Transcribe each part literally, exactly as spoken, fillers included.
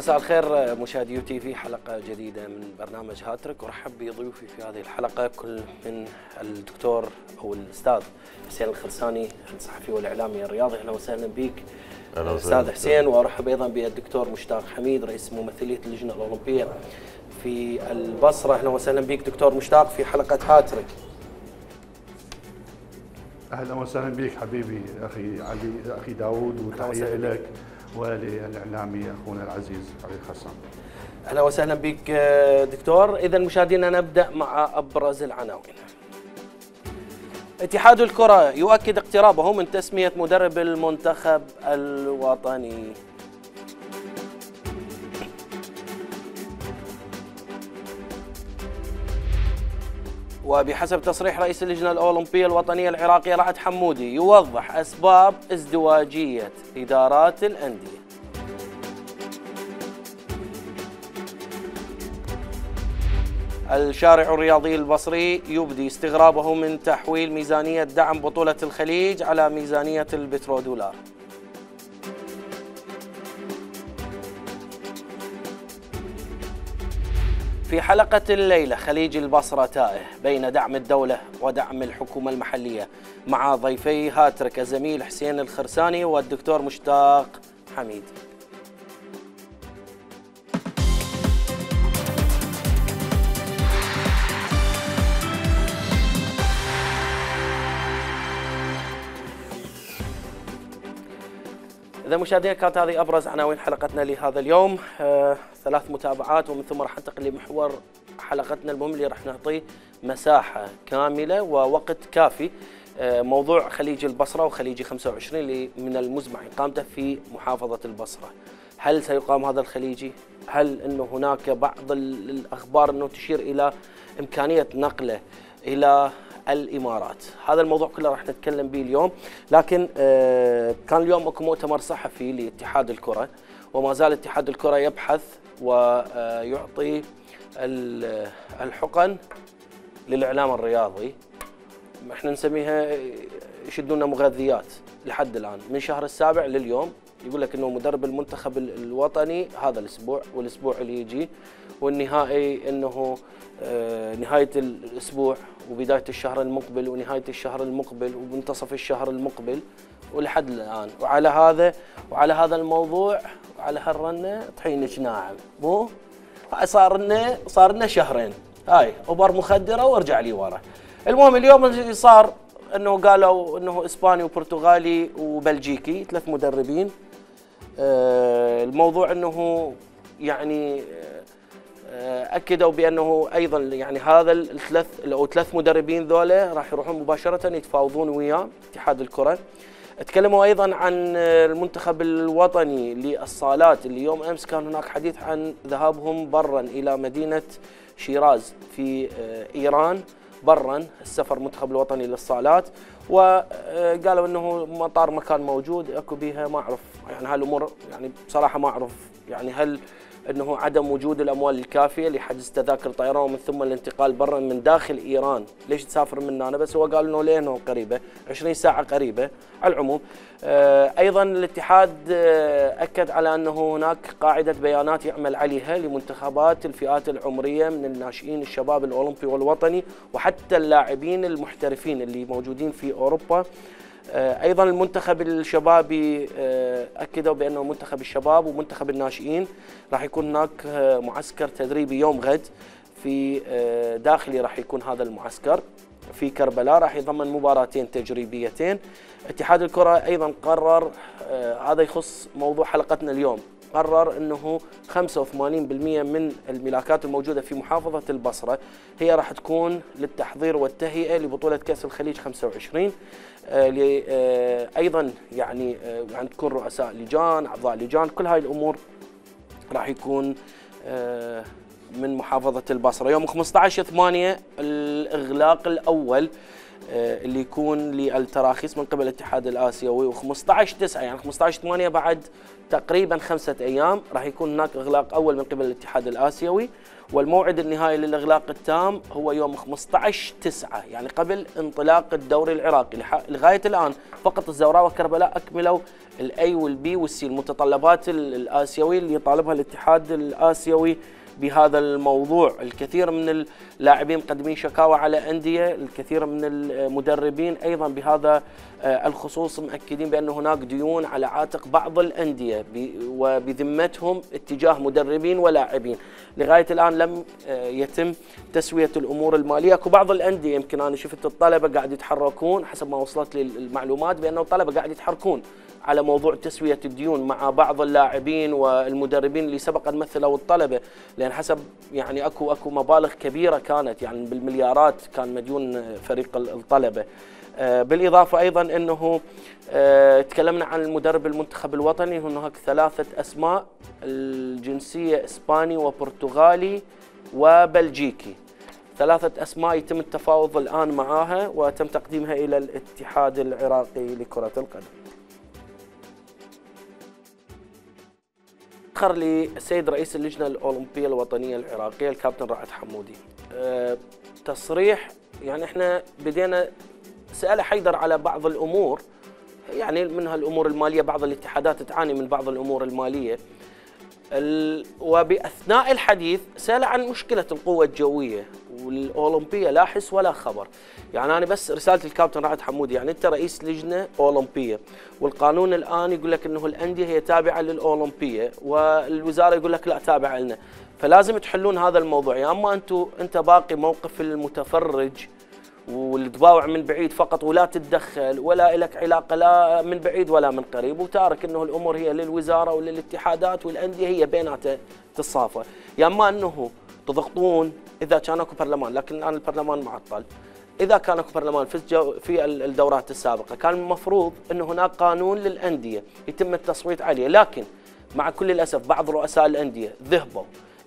مساء الخير مشاهدي يو تي في، حلقة جديدة من برنامج هاتريك، ورحب بضيوفي في هذه الحلقة كل من الدكتور أو الأستاذ حسين الخرساني الصحفي والإعلامي الرياضي. أهلا وسهلا بك أستاذ حسين، وأرحب أيضا بالدكتور مشتاق حميد رئيس ممثلية اللجنة الأولمبية في البصرة. أهلا وسهلا بك دكتور مشتاق في حلقة هاتريك. أهلا وسهلا بك حبيبي أخي علي، أخي داود، وتحية لك وللإعلامي أخونا العزيز علي الخصان. أهلا وسهلا بك دكتور. إذا مشاهدينا نبدأ مع أبرز العناوين. اتحاد الكرة يؤكد اقترابه من تسمية مدرب المنتخب الوطني. وبحسب تصريح رئيس اللجنة الأولمبية الوطنية العراقية رعد حمودي يوضح أسباب ازدواجية إدارات الأندية. الشارع الرياضي البصري يبدي استغرابه من تحويل ميزانية دعم بطولة الخليج على ميزانية البترودولار. في حلقة الليلة خليجي البصرة تائه بين دعم الدولة ودعم الحكومة المحلية، مع ضيفي هاتريك الزميل حسين الخرساني والدكتور مشتاق حميد. إذا مشاهدينا كانت هذه أبرز عناوين حلقتنا لهذا اليوم، آه، ثلاث متابعات ومن ثم راح ننتقل لمحور حلقتنا المهم اللي راح نعطيه مساحة كاملة ووقت كافي، آه، موضوع خليج البصرة وخليجي خمسة وعشرين اللي من المزمع إقامته في محافظة البصرة. هل سيقام هذا الخليجي؟ هل أنه هناك بعض الأخبار أنه تشير إلى إمكانية نقله إلى الإمارات؟ هذا الموضوع كله راح نتكلم به اليوم، لكن كان اليوم اكو مؤتمر صحفي لاتحاد الكرة، وما زال اتحاد الكرة يبحث ويعطي الحقن للإعلام الرياضي، احنا نسميها يشدونا مغذيات لحد الآن من شهر السابع لليوم. يقول لك انه مدرب المنتخب الوطني هذا الاسبوع والاسبوع اللي يجي، والنهائي انه نهايه الاسبوع وبدايه الشهر المقبل ونهايه الشهر المقبل ومنتصف الشهر المقبل ولحد الان. وعلى هذا وعلى هذا الموضوع وعلى هالرنه طحينك ناعم، مو صار لنا صار لنا شهرين هاي اوبر مخدره وارجع لي ورا. المهم اليوم صار انه قالوا انه اسباني وبرتغالي وبلجيكي، ثلاث مدربين. الموضوع انه يعني اكدوا بانه ايضا يعني هذا الثلاث او ثلاث مدربين ذولا راح يروحون مباشره يتفاوضون ويا اتحاد الكره. تكلموا ايضا عن المنتخب الوطني للصالات اللي يوم امس كان هناك حديث عن ذهابهم برا الى مدينه شيراز في ايران، برا السفر المنتخب الوطني للصالات، وقالوا انه مطار مكان موجود اكو بيها، ما اعرف يعني هالامور، يعني بصراحه ما اعرف يعني هل انه عدم وجود الاموال الكافيه لحجز تذاكر طيران ومن ثم الانتقال برا من داخل ايران، ليش تسافر من هنا؟ بس هو قال انه لانه قريبه عشرين ساعه قريبه. على العموم ايضا الاتحاد اكد على انه هناك قاعده بيانات يعمل عليها لمنتخبات الفئات العمريه من الناشئين الشباب الاولمبي والوطني وحتى اللاعبين المحترفين اللي موجودين في اوروبا. ايضا المنتخب الشبابي اكدوا بانه منتخب الشباب ومنتخب الناشئين راح يكون هناك معسكر تدريبي يوم غد في داخلي، راح يكون هذا المعسكر في كربلاء، راح يضمن مباراتين تجريبيتين. اتحاد الكرة ايضا قرر، هذا يخص موضوع حلقتنا اليوم، قرر انه خمسة وثمانين بالمئة من الملاكات الموجوده في محافظه البصره هي راح تكون للتحضير والتهيئه لبطوله كاس الخليج خمسة وعشرين. ايضا يعني راح تكون رؤساء لجان، اعضاء لجان، كل هاي الامور راح يكون من محافظه البصره. يوم خمسة عشر ثمانية الاغلاق الاول اللي يكون للتراخيص من قبل الاتحاد الاسيوي، وخمسطعش تسعة يعني خمسطعش ثمانية بعد تقريبا خمسة ايام راح يكون هناك اغلاق اول من قبل الاتحاد الاسيوي، والموعد النهائي للاغلاق التام هو يوم خمسطعش تسعة يعني قبل انطلاق الدوري العراقي. لغايه الان فقط الزوراء وكربلاء اكملوا الاي والبي والسي، المتطلبات الاسيويه اللي يطالبها الاتحاد الاسيوي بهذا الموضوع. الكثير من اللاعبين مقدمين شكاوى على أندية، الكثير من المدربين أيضا بهذا الخصوص مؤكدين بأن هناك ديون على عاتق بعض الأندية وبذمتهم اتجاه مدربين ولاعبين. لغاية الآن لم يتم تسوية الأمور المالية، وبعض الأندية يمكن أنا شفت الطلبة قاعد يتحركون حسب ما وصلت لي المعلومات بأنه الطلبة قاعد يتحركون على موضوع تسوية الديون مع بعض اللاعبين والمدربين اللي سبقا مثلوا الطلبة، لأن حسب يعني اكو اكو مبالغ كبيرة كانت يعني بالمليارات كان مديون فريق الطلبة. بالإضافة أيضا أنه تكلمنا عن المدرب المنتخب الوطني، هناك ثلاثة أسماء، الجنسية إسباني وبرتغالي وبلجيكي، ثلاثة أسماء يتم التفاوض الآن معها وتم تقديمها إلى الاتحاد العراقي لكرة القدم. تأخر لسيد رئيس اللجنة الأولمبية الوطنية العراقية الكابتن رعد حمودي أه تصريح، يعني احنا بدينا سأل حيدر على بعض الأمور، يعني منها الأمور المالية، بعض الاتحادات تعاني من بعض الأمور المالية، وبأثناء الحديث سأل عن مشكلة القوة الجوية والأولمبية، لا حس ولا خبر. يعني أنا بس رسالة الكابتن رعد حمودي، يعني أنت رئيس لجنة أولمبية والقانون الآن يقول لك أنه الأندية هي تابعة للأولمبية والوزارة يقول لك لا تابعة لنا، فلازم تحلون هذا الموضوع. يا أما أنتوا أنت باقي موقف المتفرج والتباوع من بعيد فقط ولا تتدخل ولا لك علاقه لا من بعيد ولا من قريب، وتارك انه الامور هي للوزاره وللاتحادات والانديه هي بيناتها تتصافى، يا اما انه تضغطون اذا كان اكو برلمان، لكن الان البرلمان معطل. اذا كان اكو برلمان في في الدورات السابقه كان المفروض انه هناك قانون للانديه يتم التصويت عليه، لكن مع كل الاسف بعض رؤساء الانديه ذهبوا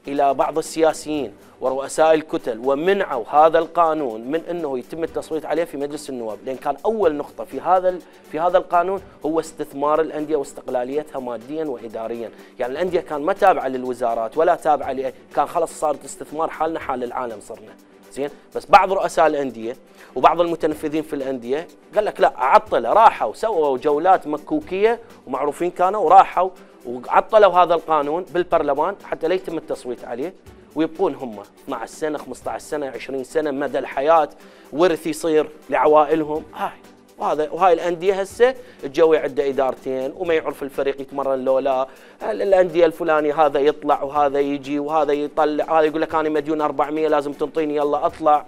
إلى بعض السياسيين ورؤساء الكتل ومنعوا هذا القانون من أنه يتم التصويت عليه في مجلس النواب، لأن كان أول نقطة في هذا في هذا القانون هو استثمار الأندية واستقلاليتها ماديا وإداريا. يعني الأندية كان ما تابعة للوزارات ولا تابعة لأي، كان خلص صارت استثمار، حالنا حال العالم صرنا زين. بس بعض رؤساء الأندية وبعض المتنفذين في الأندية قال لك لا عطله، راحوا سووا جولات مكوكية ومعروفين كانوا وراحوا وعطلوا هذا القانون بالبرلمان حتى لا يتم التصويت عليه، ويبقون هم اثنعش سنة خمسطعش سنة عشرين سنة مدى الحياة، ورث يصير لعوائلهم. هاي وهذا وهاي الأندية هسه الجوي عنده إدارتين وما يعرف الفريق يتمرن لو لا الأندية الفلانية، هذا يطلع وهذا يجي وهذا يطلع، هذا يقول لك أنا مديون أربعمية لازم تنطيني يلا أطلع.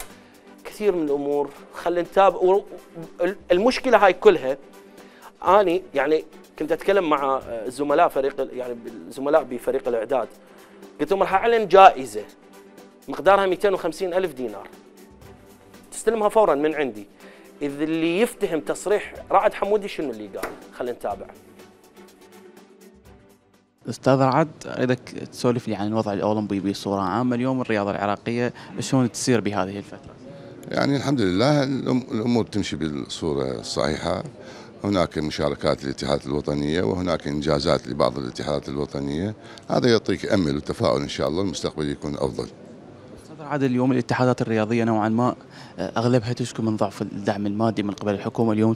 كثير من الأمور خلينا نتابع. المشكلة هاي كلها أنا يعني كنت اتكلم مع الزملاء فريق يعني الزملاء بفريق الاعداد، قلت لهم راح اعلن جائزه مقدارها مئتين وخمسين ألف دينار تستلمها فورا من عندي، اذا اللي يفتهم تصريح رعد حمودي شنو اللي قال. خلينا نتابع. استاذ رعد، اريدك تسولف لي عن الوضع الاولمبي بصوره عامه اليوم، الرياضه العراقيه شلون تسير بهذه الفتره؟ يعني الحمد لله الامور تمشي بالصوره الصحيحه، هناك مشاركات للاتحادات الوطنية وهناك إنجازات لبعض الاتحادات الوطنية، هذا يعطيك أمل وتفاؤل إن شاء الله المستقبل يكون أفضل. أستاذ عادل، اليوم الاتحادات الرياضية نوعا ما أغلبها تشكو من ضعف الدعم المادي من قبل الحكومة، اليوم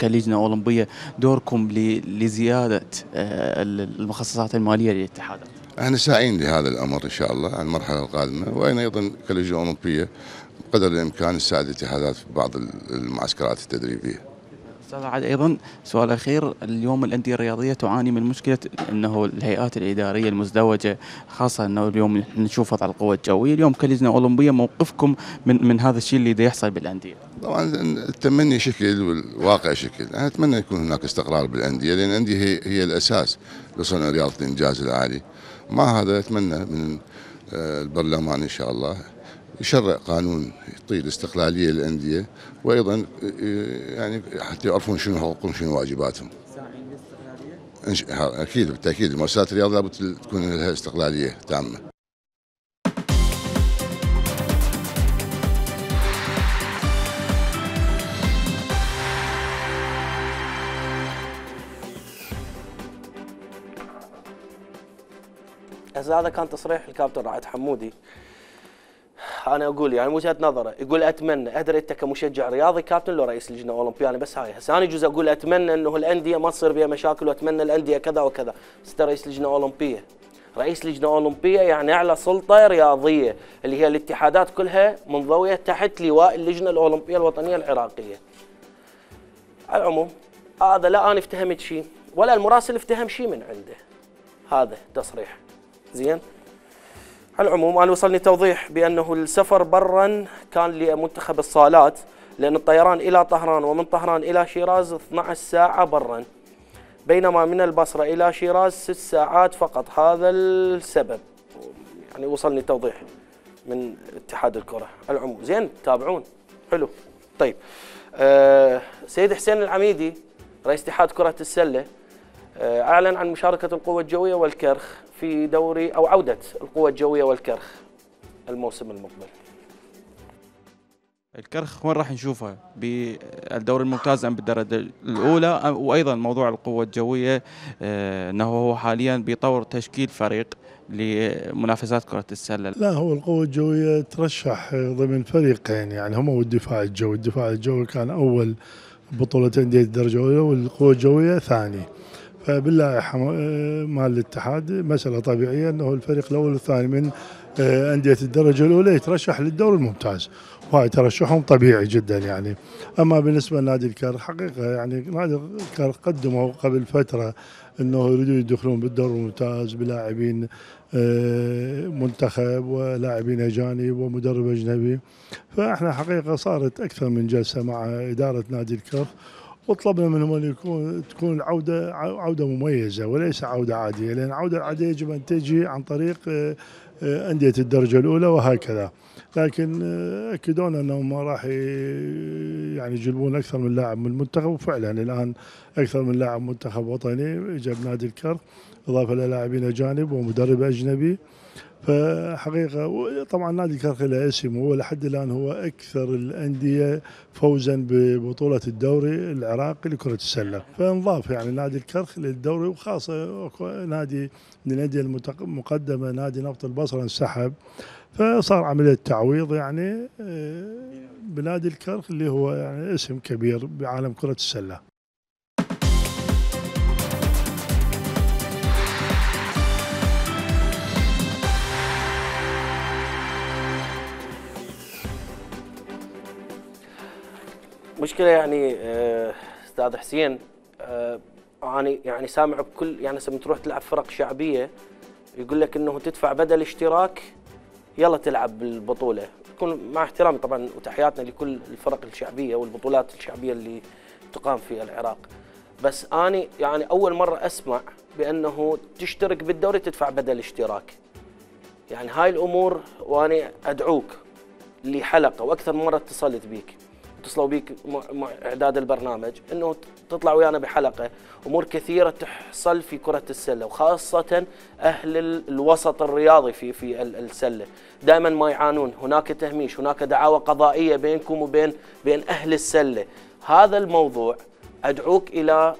كلجنة أولمبية دوركم لزيادة المخصصات المالية للاتحادات؟ احنا ساعين لهذا الأمر إن شاء الله على المرحلة القادمة، وأنا أيضا كلجنة أولمبية بقدر الإمكان نساعد الاتحادات في بعض المعسكرات التدريبية. استاذ عاد، ايضا سؤال اخير، اليوم الانديه الرياضيه تعاني من مشكله انه الهيئات الاداريه المزدوجه، خاصه انه اليوم نشوف وضع القوه الجويه، اليوم كلجنه اولمبيه موقفكم من من هذا الشيء اللي دا يحصل بالانديه؟ طبعا التمني شكل والواقع شكل، انا اتمنى يكون هناك استقرار بالانديه، لان الانديه هي هي الاساس لصنع رياضه الانجاز العالي. مع هذا اتمنى من البرلمان ان شاء الله يشرع قانون يعطي استقلاليه للانديه، وايضا يعني حتى يعرفون شنو حقوقهم شنو واجباتهم. ساعين الاستقلاليه؟ اكيد بالتاكيد، مؤسسات الرياضه لابد تكون لها استقلاليه تامه. هذا كان تصريح الكابتن رعد حمودي. انا اقول يعني وجهه نظره، يقول اتمنى، ادري انت كمشجع رياضي كابتن لو رئيس لجنه اولمبيه، انا بس هاي هسه انا يجوز اقول اتمنى انه الانديه ما تصير بها مشاكل واتمنى الانديه كذا وكذا، بس انت رئيس لجنه اولمبيه، رئيس لجنه اولمبيه يعني اعلى سلطه رياضيه اللي هي الاتحادات كلها منضويه تحت لواء اللجنه الاولمبيه الوطنيه العراقيه. على العموم هذا لا انا افتهمت شيء ولا المراسل افتهم شيء من عنده، هذا تصريح زين. على العموم انا وصلني توضيح بانه السفر برا كان لمنتخب الصالات، لان الطيران الى طهران ومن طهران الى شيراز اثنعش ساعة برا، بينما من البصره الى شيراز ست ساعات فقط. هذا السبب يعني وصلني توضيح من اتحاد الكره. على العموم زين تابعون حلو. طيب أه سيد حسين العميدي رئيس اتحاد كره السله أعلن عن مشاركة القوة الجوية والكرخ في دوري أو عودة القوة الجوية والكرخ الموسم المقبل. الكرخ وين راح نشوفها؟ بالدوري الممتاز أم بالدرجة الأولى؟ وأيضا موضوع القوة الجوية أنه هو حاليا بيطور تشكيل فريق لمنافسات كرة السلة. لا هو القوة الجوية ترشح ضمن فريقين يعني هم والدفاع الجوي، الدفاع الجوي كان أول بطولة أندية الدرجة الأولى والقوة الجوية ثاني. فباللائحه مال الاتحاد مساله طبيعيه انه الفريق الاول والثاني من انديه الدرجه الاولى يترشح للدوري الممتاز، وهاي ترشحهم طبيعي جدا يعني. اما بالنسبه لنادي الكرخ حقيقه يعني نادي الكرخ قدموا قبل فتره انه يريدون يدخلون بالدوري الممتاز بلاعبين منتخب ولاعبين اجانب ومدرب اجنبي، فاحنا حقيقه صارت اكثر من جلسه مع اداره نادي الكرخ وطلبنا منهم ان يكون تكون العوده عوده مميزه وليس عوده عاديه، لان العوده العاديه يجب ان تجي عن طريق انديه الدرجه الاولى وهكذا، لكن اكدونا انهم ما راح يعني يجلبون اكثر من لاعب من المنتخب، وفعلا الان اكثر من لاعب منتخب وطني جاب نادي الكرخ اضافه للاعبين اجانب ومدرب اجنبي. فحقيقه طبعا نادي الكرخ له اسمه، هو لحد الان هو اكثر الانديه فوزا ببطوله الدوري العراقي لكره السله، فانضاف يعني نادي الكرخ للدوري، وخاصه نادي من الانديه المقدمه نادي نفط البصره انسحب، فصار عمليه تعويض يعني بنادي الكرخ اللي هو يعني اسم كبير بعالم كره السله. مشكلة يعني استاذ حسين أه انا يعني سامع بكل يعني لما تروح تلعب فرق شعبية يقول لك انه تدفع بدل اشتراك يلا تلعب بالبطولة، يكون مع احترامي طبعا وتحياتنا لكل الفرق الشعبية والبطولات الشعبية اللي تقام في العراق، بس انا يعني اول مرة اسمع بانه تشترك بالدوري تدفع بدل اشتراك. يعني هاي الامور وانا ادعوك لحلقة واكثر مرة اتصلت بيك اتصلوا بيك اعداد البرنامج انه تطلع ويانا بحلقه، امور كثيره تحصل في كره السله وخاصه اهل الوسط الرياضي في في السله، دائما ما يعانون، هناك تهميش، هناك دعاوى قضائيه بينكم وبين بين اهل السله، هذا الموضوع ادعوك الى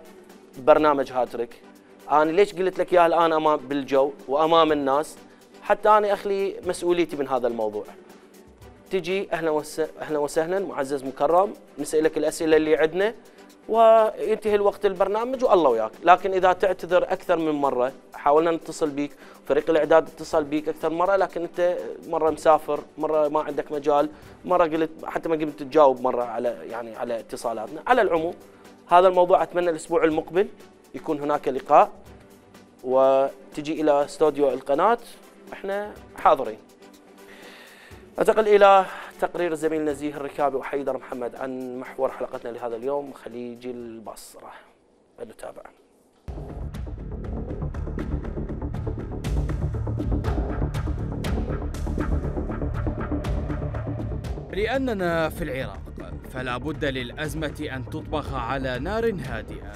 برنامج هاتريك، انا ليش قلت لك اياها الان امام بالجو وامام الناس، حتى انا اخلي مسؤوليتي من هذا الموضوع. تجي اهلا اهلا وسهلا معزز مكرم، نسالك الاسئله اللي عندنا وينتهي الوقت البرنامج والله وياك، لكن اذا تعتذر اكثر من مره، حاولنا نتصل بيك، فريق الاعداد اتصل بيك اكثر مره لكن انت مره مسافر، مره ما عندك مجال، مره قلت حتى ما قمت تجاوب مره على يعني على اتصالاتنا. على العموم هذا الموضوع اتمنى الاسبوع المقبل يكون هناك لقاء وتجي الى استوديو القناه، احنا حاضرين. انتقل الى تقرير الزميل نزيه الركابي وحيدر محمد عن محور حلقتنا لهذا اليوم خليجي البصره. نتابع. لاننا في العراق فلا بد للازمه ان تطبخ على نار هادئه،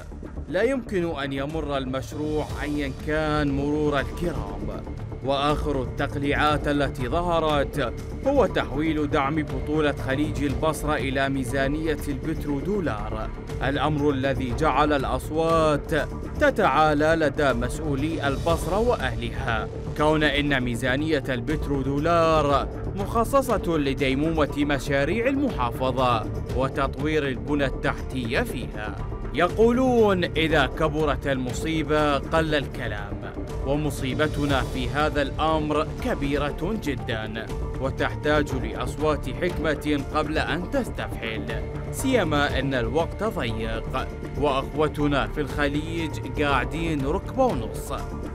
لا يمكن ان يمر المشروع ايا كان مرور الكرام، وآخر التقليعات التي ظهرت هو تحويل دعم بطولة خليجي البصرة إلى ميزانية البترودولار، الأمر الذي جعل الأصوات تتعالى لدى مسؤولي البصرة وأهلها، كون إن ميزانية البترودولار مخصصة لديمومة مشاريع المحافظة وتطوير البنى التحتية فيها. يقولون إذا كبرت المصيبة قل الكلام، ومصيبتنا في هذا الأمر كبيرة جدا وتحتاج لأصوات حكمة قبل أن تستفحل، سيما أن الوقت ضيق وأخوتنا في الخليج قاعدين ركبة ونص،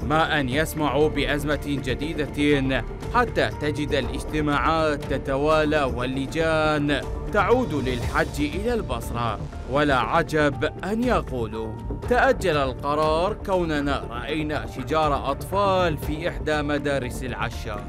ما أن يسمعوا بأزمة جديدة حتى تجد الاجتماعات تتوالى واللجان تعود للحج إلى البصرة. ولا عجب أن يقولوا تأجل القرار كوننا رأينا شجار أطفال في إحدى مدارس العشار،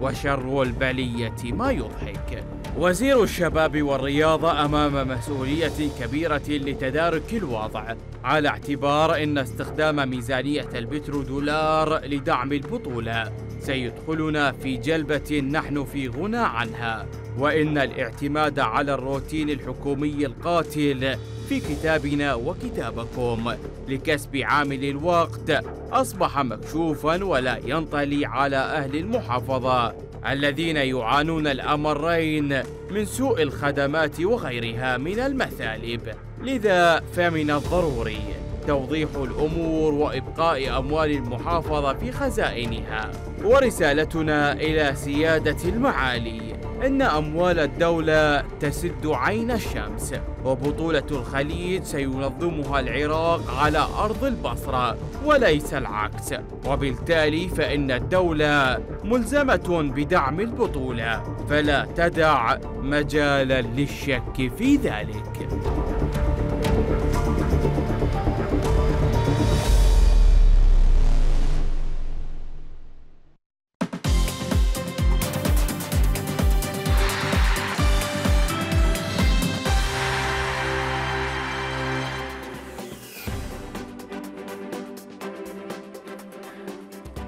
وشر البلية ما يضحك. وزير الشباب والرياضة أمام مسؤولية كبيرة لتدارك الوضع، على اعتبار أن استخدام ميزانية البترودولار لدعم البطولة سيدخلنا في جلبة نحن في غنى عنها، وإن الاعتماد على الروتين الحكومي القاتل في كتابنا وكتابكم لكسب عامل الوقت أصبح مكشوفاً ولا ينطلي على أهل المحافظة الذين يعانون الأمرين من سوء الخدمات وغيرها من المثالب. لذا فمن الضروري توضيح الأمور وإبقاء أموال المحافظة في خزائنها. ورسالتنا إلى سيادة المعالي إن أموال الدولة تسد عين الشمس، وبطولة الخليج سينظمها العراق على أرض البصرة وليس العكس، وبالتالي فإن الدولة ملزمة بدعم البطولة فلا تدع مجالا للشك في ذلك.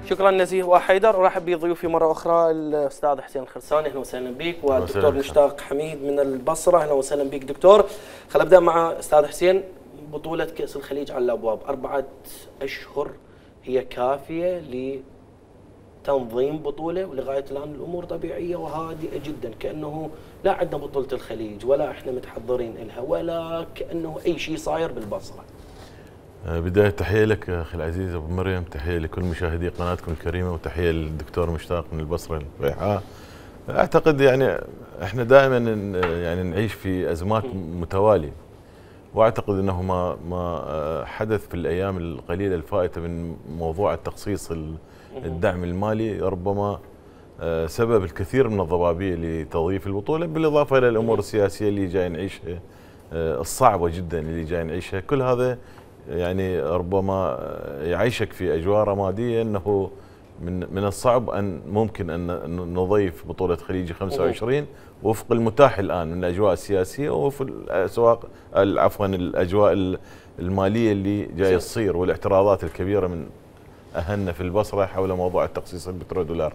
شكرا نزيه وحيدر. رحب بضيوفي مره اخرى الاستاذ حسين الخرساني، اهلا وسهلا بك، والدكتور مشتاق حميد من البصره، اهلا وسهلا بك دكتور. خل ابدا مع استاذ حسين. بطوله كاس الخليج على الابواب، اربعه اشهر هي كافيه لتنظيم بطوله؟ ولغايه الان الامور طبيعيه وهادئه جدا، كانه لا عندنا بطوله الخليج ولا احنا متحضرين لها ولا كانه اي شيء صاير بالبصره. بداية تحية لك أخي العزيز أبو مريم، تحية لكل مشاهدي قناتكم الكريمة، وتحية للدكتور مشتاق من البصرة الفيحاء. أعتقد يعني إحنا دائما يعني نعيش في أزمات متوالية، وأعتقد أنه ما ما حدث في الأيام القليلة الفائتة من موضوع التخصيص الدعم المالي ربما سبب الكثير من الضبابية لتضييف البطولة، بالإضافة إلى الأمور السياسية اللي جاي نعيشها الصعبة جدا اللي جاي نعيشها. كل هذا يعني ربما يعيشك في اجواء رماديه، انه من من الصعب ان ممكن ان نضيف بطوله خليجي خمسة وعشرين وفق المتاح الان من الاجواء السياسيه ووفق الاسواق عفوا الاجواء الماليه اللي جاي تصير، والاعتراضات الكبيره من اهلنا في البصره حول موضوع التخصيص البترودولار.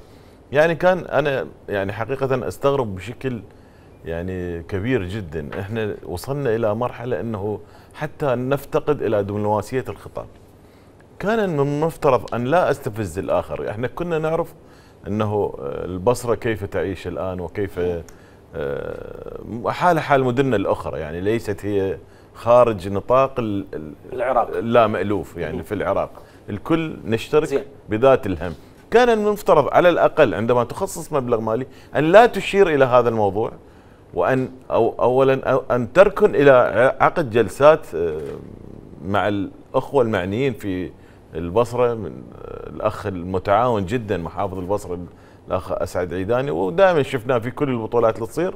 يعني كان انا يعني حقيقه استغرب بشكل يعني كبير جدا، احنا وصلنا الى مرحله انه حتى نفتقد الى دبلوماسيه الخطاب. كان من المفترض ان لا استفز الاخر، احنا كنا نعرف انه البصره كيف تعيش الان وكيف حال حال مدننا الاخرى، يعني ليست هي خارج نطاق العراق لا مألوف، يعني في العراق الكل نشترك بذات الهم. كان من المفترض على الاقل عندما تخصص مبلغ مالي ان لا تشير الى هذا الموضوع، وأن أو أولاً أو أن تركن إلى عقد جلسات مع الأخوة المعنيين في البصرة، من الأخ المتعاون جداً محافظ البصرة الأخ اسعد عيداني، ودائماً شفناه في كل البطولات اللي تصير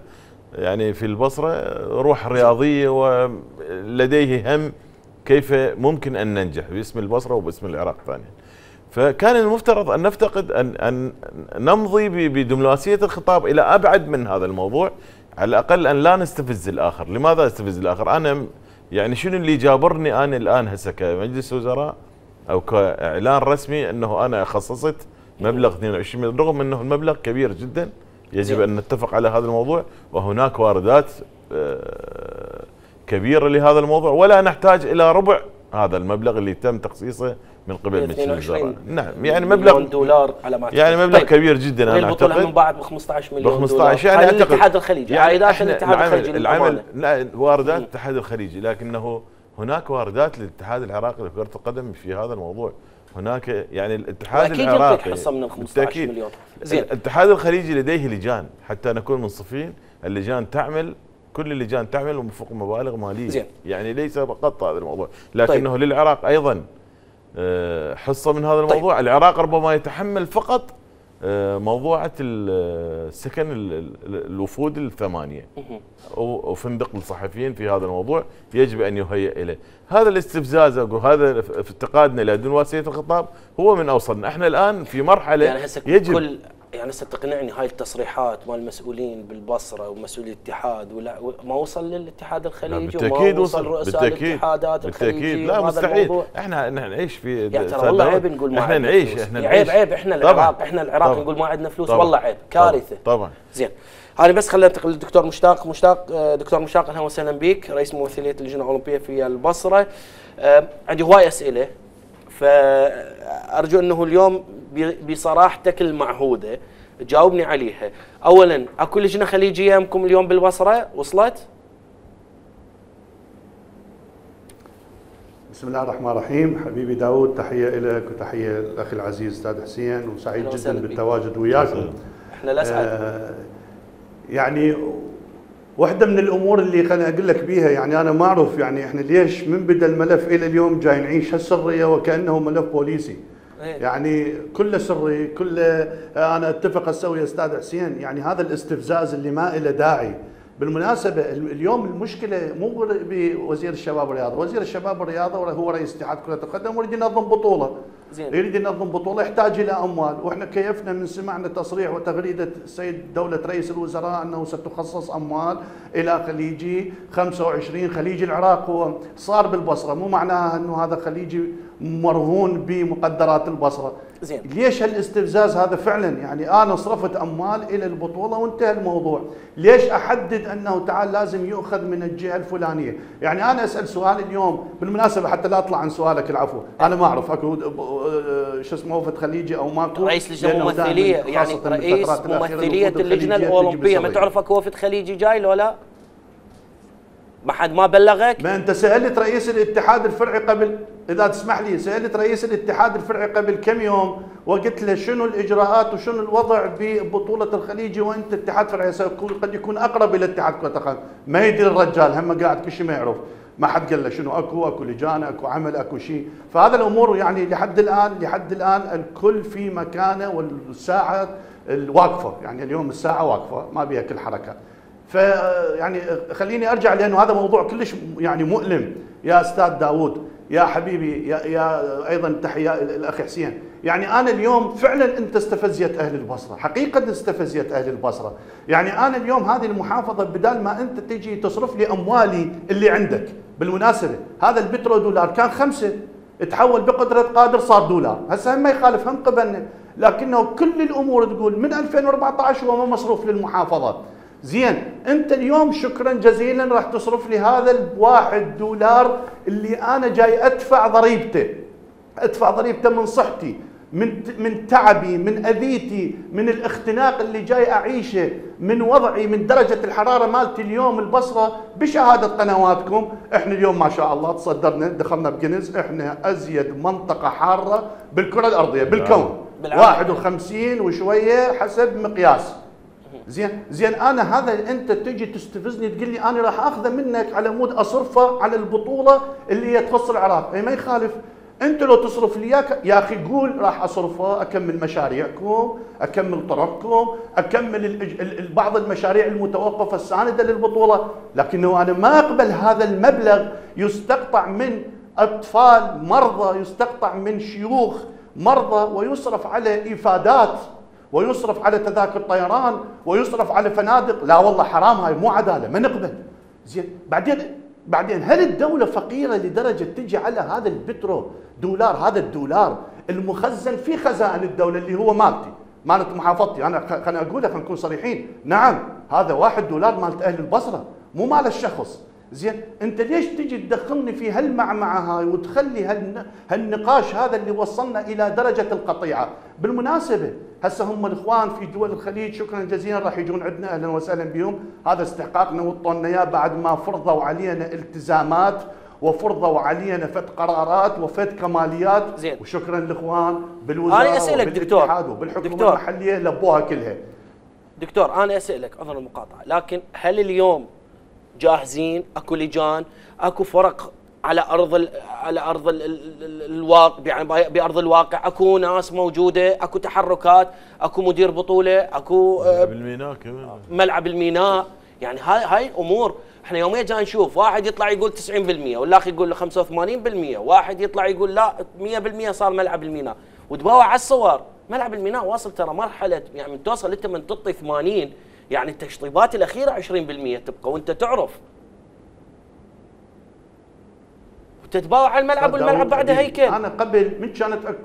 يعني في البصرة روح رياضية ولديه هم كيف ممكن أن ننجح باسم البصرة وباسم العراق ثانياً. فكان المفترض أن نفتقد أن, أن نمضي بدبلوماسية الخطاب إلى أبعد من هذا الموضوع، على الأقل أن لا نستفز الآخر. لماذا نستفز الآخر؟ أنا يعني شنو اللي جابرني أنا الآن هسه كمجلس وزراء أو كإعلان رسمي أنه أنا خصصت مبلغ اثنين وعشرين مليون، رغم انه المبلغ كبير جدا، يجب ان نتفق على هذا الموضوع، وهناك واردات كبيره لهذا الموضوع، ولا نحتاج الى ربع هذا المبلغ اللي تم تخصيصه من قبل مجلس الوزراء. نعم، يعني مبلغ دولار على ما يعني مبلغ طيب. كبير جدا. انا اعتقد من بعد ب خمسطعش مليون دولار يعني الاتحاد الخليجي، عائدات الاتحاد الخليجي العمل لا واردات الاتحاد الخليجي، لكنه هناك واردات للاتحاد العراقي لكرة القدم في هذا الموضوع. هناك يعني الاتحاد العراقي اكيد حصه من خمسطعش مليون. زين، الاتحاد الخليجي لديه لجان، حتى نكون منصفين، اللجان تعمل، كل اللجان تعمل وفق مبالغ ماليه. زين. يعني ليس فقط هذا الموضوع، لكنه طيب. للعراق ايضا حصه من هذا الموضوع. طيب. العراق ربما يتحمل فقط موضوعه السكن الوفود الثمانيه وفندق الصحفيين في هذا الموضوع يجب ان يهيئ اليه. هذا الاستفزاز وهذا افتقادنا الى دنواسيه الخطاب هو من اوصلنا، احنا الان في مرحله يعني يجب كل يعني هسه تقنعني هاي التصريحات مال المسؤولين بالبصره ومسؤولي الاتحاد ولا ما وصل للاتحاد الخليجي وما وصل رؤساء الاتحادات الخليجيه. لا مستحيل، احنا نعيش في يعني ترى والله عيب نقول ما احنا نعيش احنا نعيش عيب عيب احنا العراق احنا العراق نقول ما عندنا فلوس، والله عيب، كارثه طبعا. زين، هذه بس خلينا ننتقل للدكتور مشتاق مشتاق دكتور مشتاق اهلا وسهلا بك، رئيس ممثليه اللجنه الاولمبيه في البصره. عندي هواي اسئله، فأرجو أنه اليوم بصراحتك المعهودة جاوبني عليها. أولاً، أكو لجنة خليجية أمكم اليوم بالبصرة وصلت؟ بسم الله الرحمن الرحيم. حبيبي داود، تحية لك وتحية الأخي العزيز أستاذ حسين، وسعيد جداً بالتواجد وياكم. إحنا لأسعد. آه يعني واحدة من الأمور اللي خليني أقول لك بيها، يعني أنا ما أعرف يعني إحنا ليش من بدأ الملف إلى اليوم جاي نعيش هالسرية وكأنه ملف بوليسي. يعني كله سري، كله أنا أتفق هسه ويا أستاذ حسين، يعني هذا الاستفزاز اللي ما له داعي. بالمناسبة اليوم المشكلة مو بوزير الشباب والرياضة، وزير الشباب والرياضة هو رئيس اتحاد كرة القدم ويريد ينظم بطولة. زين. يريد ينظم بطولة، يحتاج إلى أموال، وإحنا كيفنا من سمعنا تصريح وتغريدة السيد دولة رئيس الوزراء أنه ستخصص أموال إلى خليجي خمسة وعشرين، خليجي العراق هو صار بالبصرة، مو معناها أنه هذا خليجي مرهون بمقدرات البصرة. زين. ليش هالاستفزاز هذا فعلا؟ يعني أنا صرفت أموال إلى البطولة وانتهى الموضوع، ليش أحدد أنه تعال لازم يؤخذ من الجهة الفلانية؟ يعني أنا أسأل سؤال اليوم بالمناسبة حتى لا أطلع عن سؤالك، العفو، أنا ما أعرف أكو شو اسمه وفد خليجي أو ماكو رئيس لجنة ممثلية، يعني رئيس ممثلية اللجنة الأولمبية، ما تعرف أكو وفد خليجي جاي لو لا؟ ما حد ما بلغك؟ ما انت سالت رئيس الاتحاد الفرعي قبل، اذا تسمح لي، سالت رئيس الاتحاد الفرعي قبل كم يوم وقلت له شنو الاجراءات وشنو الوضع ببطوله الخليجي، وانت اتحاد فرعي قد يكون اقرب الى اتحاد كره القدم، ما يدري الرجال، هم قاعد كل شيء ما يعرف، ما حد قال له شنو اكو، اكو لجان، اكو عمل، اكو شيء، فهذا الامور يعني لحد الان لحد الان الكل في مكانه والساعه الواقفه، يعني اليوم الساعه واقفه ما بيها كل حركه. فيعني خليني ارجع لانه هذا موضوع كلش يعني مؤلم يا استاذ داوود يا حبيبي يا, يا ايضا تحيه الاخ حسين. يعني انا اليوم فعلا انت استفزيت اهل البصره، حقيقه استفزيت اهل البصره. يعني انا اليوم هذه المحافظه بدال ما انت تجي تصرف لي اموالي اللي عندك، بالمناسبه هذا البترو دولار كان خمسه تحول بقدره قادر صار دولار، هسه هم ما يخالف هم قبلنا، لكنه كل الامور تقول من ألفين وأربعطعش هو ما مصروف للمحافظه. زين، انت اليوم شكرا جزيلا راح تصرف لي هذا الواحد دولار اللي انا جاي ادفع ضريبته، ادفع ضريبته من صحتي، من من تعبي، من اذيتي، من الاختناق اللي جاي اعيشه، من وضعي، من درجه الحراره مالتي اليوم البصره بشهاده قنواتكم. احنا اليوم ما شاء الله تصدرنا، دخلنا بجنز، احنا ازيد منطقه حاره بالكره الارضيه بالكون، واحد وخمسين وشويه حسب مقياس. زين زين انا هذا انت تجي تستفزني تقول لي انا راح اخذه منك على مود اصرفه على البطوله اللي هي تخص العراق، اي ما يخالف، انت لو تصرف لي اياك يا اخي قول راح اصرفه اكمل مشاريعكم، اكمل طرقكم، اكمل بعض المشاريع المتوقفه السانده للبطوله، لكنه انا ما اقبل هذا المبلغ يستقطع من اطفال مرضى، يستقطع من شيوخ مرضى، ويصرف على افادات، ويصرف على تذاكر طيران، ويصرف على فنادق. لا والله حرام، هاي مو عداله، ما نقبل. زين، بعدين بعدين هل الدوله فقيره لدرجه تجي على هذا البترو دولار، هذا الدولار المخزن في خزائن الدولة اللي هو مالتي، مالت محافظتي انا، خليني اقول لك نكون صريحين، نعم هذا واحد دولار مالت اهل البصرة مو مال الشخص. زين انت ليش تجي تدخلني في هالمعمعه هاي وتخلي هالن... هالنقاش هذا اللي وصلنا الى درجه القطيعه؟ بالمناسبه هسه هم الاخوان في دول الخليج شكرا جزيلا راح يجون عندنا، اهلا وسهلا بهم، هذا استحقاقنا وطولنا اياه بعد ما فرضوا علينا التزامات وفرضوا علينا فت قرارات وفت كماليات. زين. وشكرا الاخوان بالوزاره وبالاتحاد وبالحكومه المحليه لبوها كلها. دكتور انا اسالك عذر المقاطعه، لكن هل اليوم جاهزين؟ اكو لجان، اكو فرق على ارض ال على ارض ال ال الواقع، يعني بارض الواقع اكو ناس موجوده، اكو تحركات، اكو مدير بطوله، اكو ملعب الميناء كمان، ملعب الميناء، يعني هاي هاي امور احنا يوميا جاي نشوف واحد يطلع يقول تسعين بالمئة والاخ يقول له خمسة وثمانين بالمئة، واحد يطلع يقول لا مئة بالمئة صار ملعب الميناء، وتباوع على الصور، ملعب الميناء واصل ترى مرحله يعني من توصل انت من تعطي ثمانين يعني التشطيبات الأخيرة عشرين بالمئة تبقى وأنت تعرف وتتباوع على الملعب والملعب بعده هيكل. أنا قبل من كانت أك...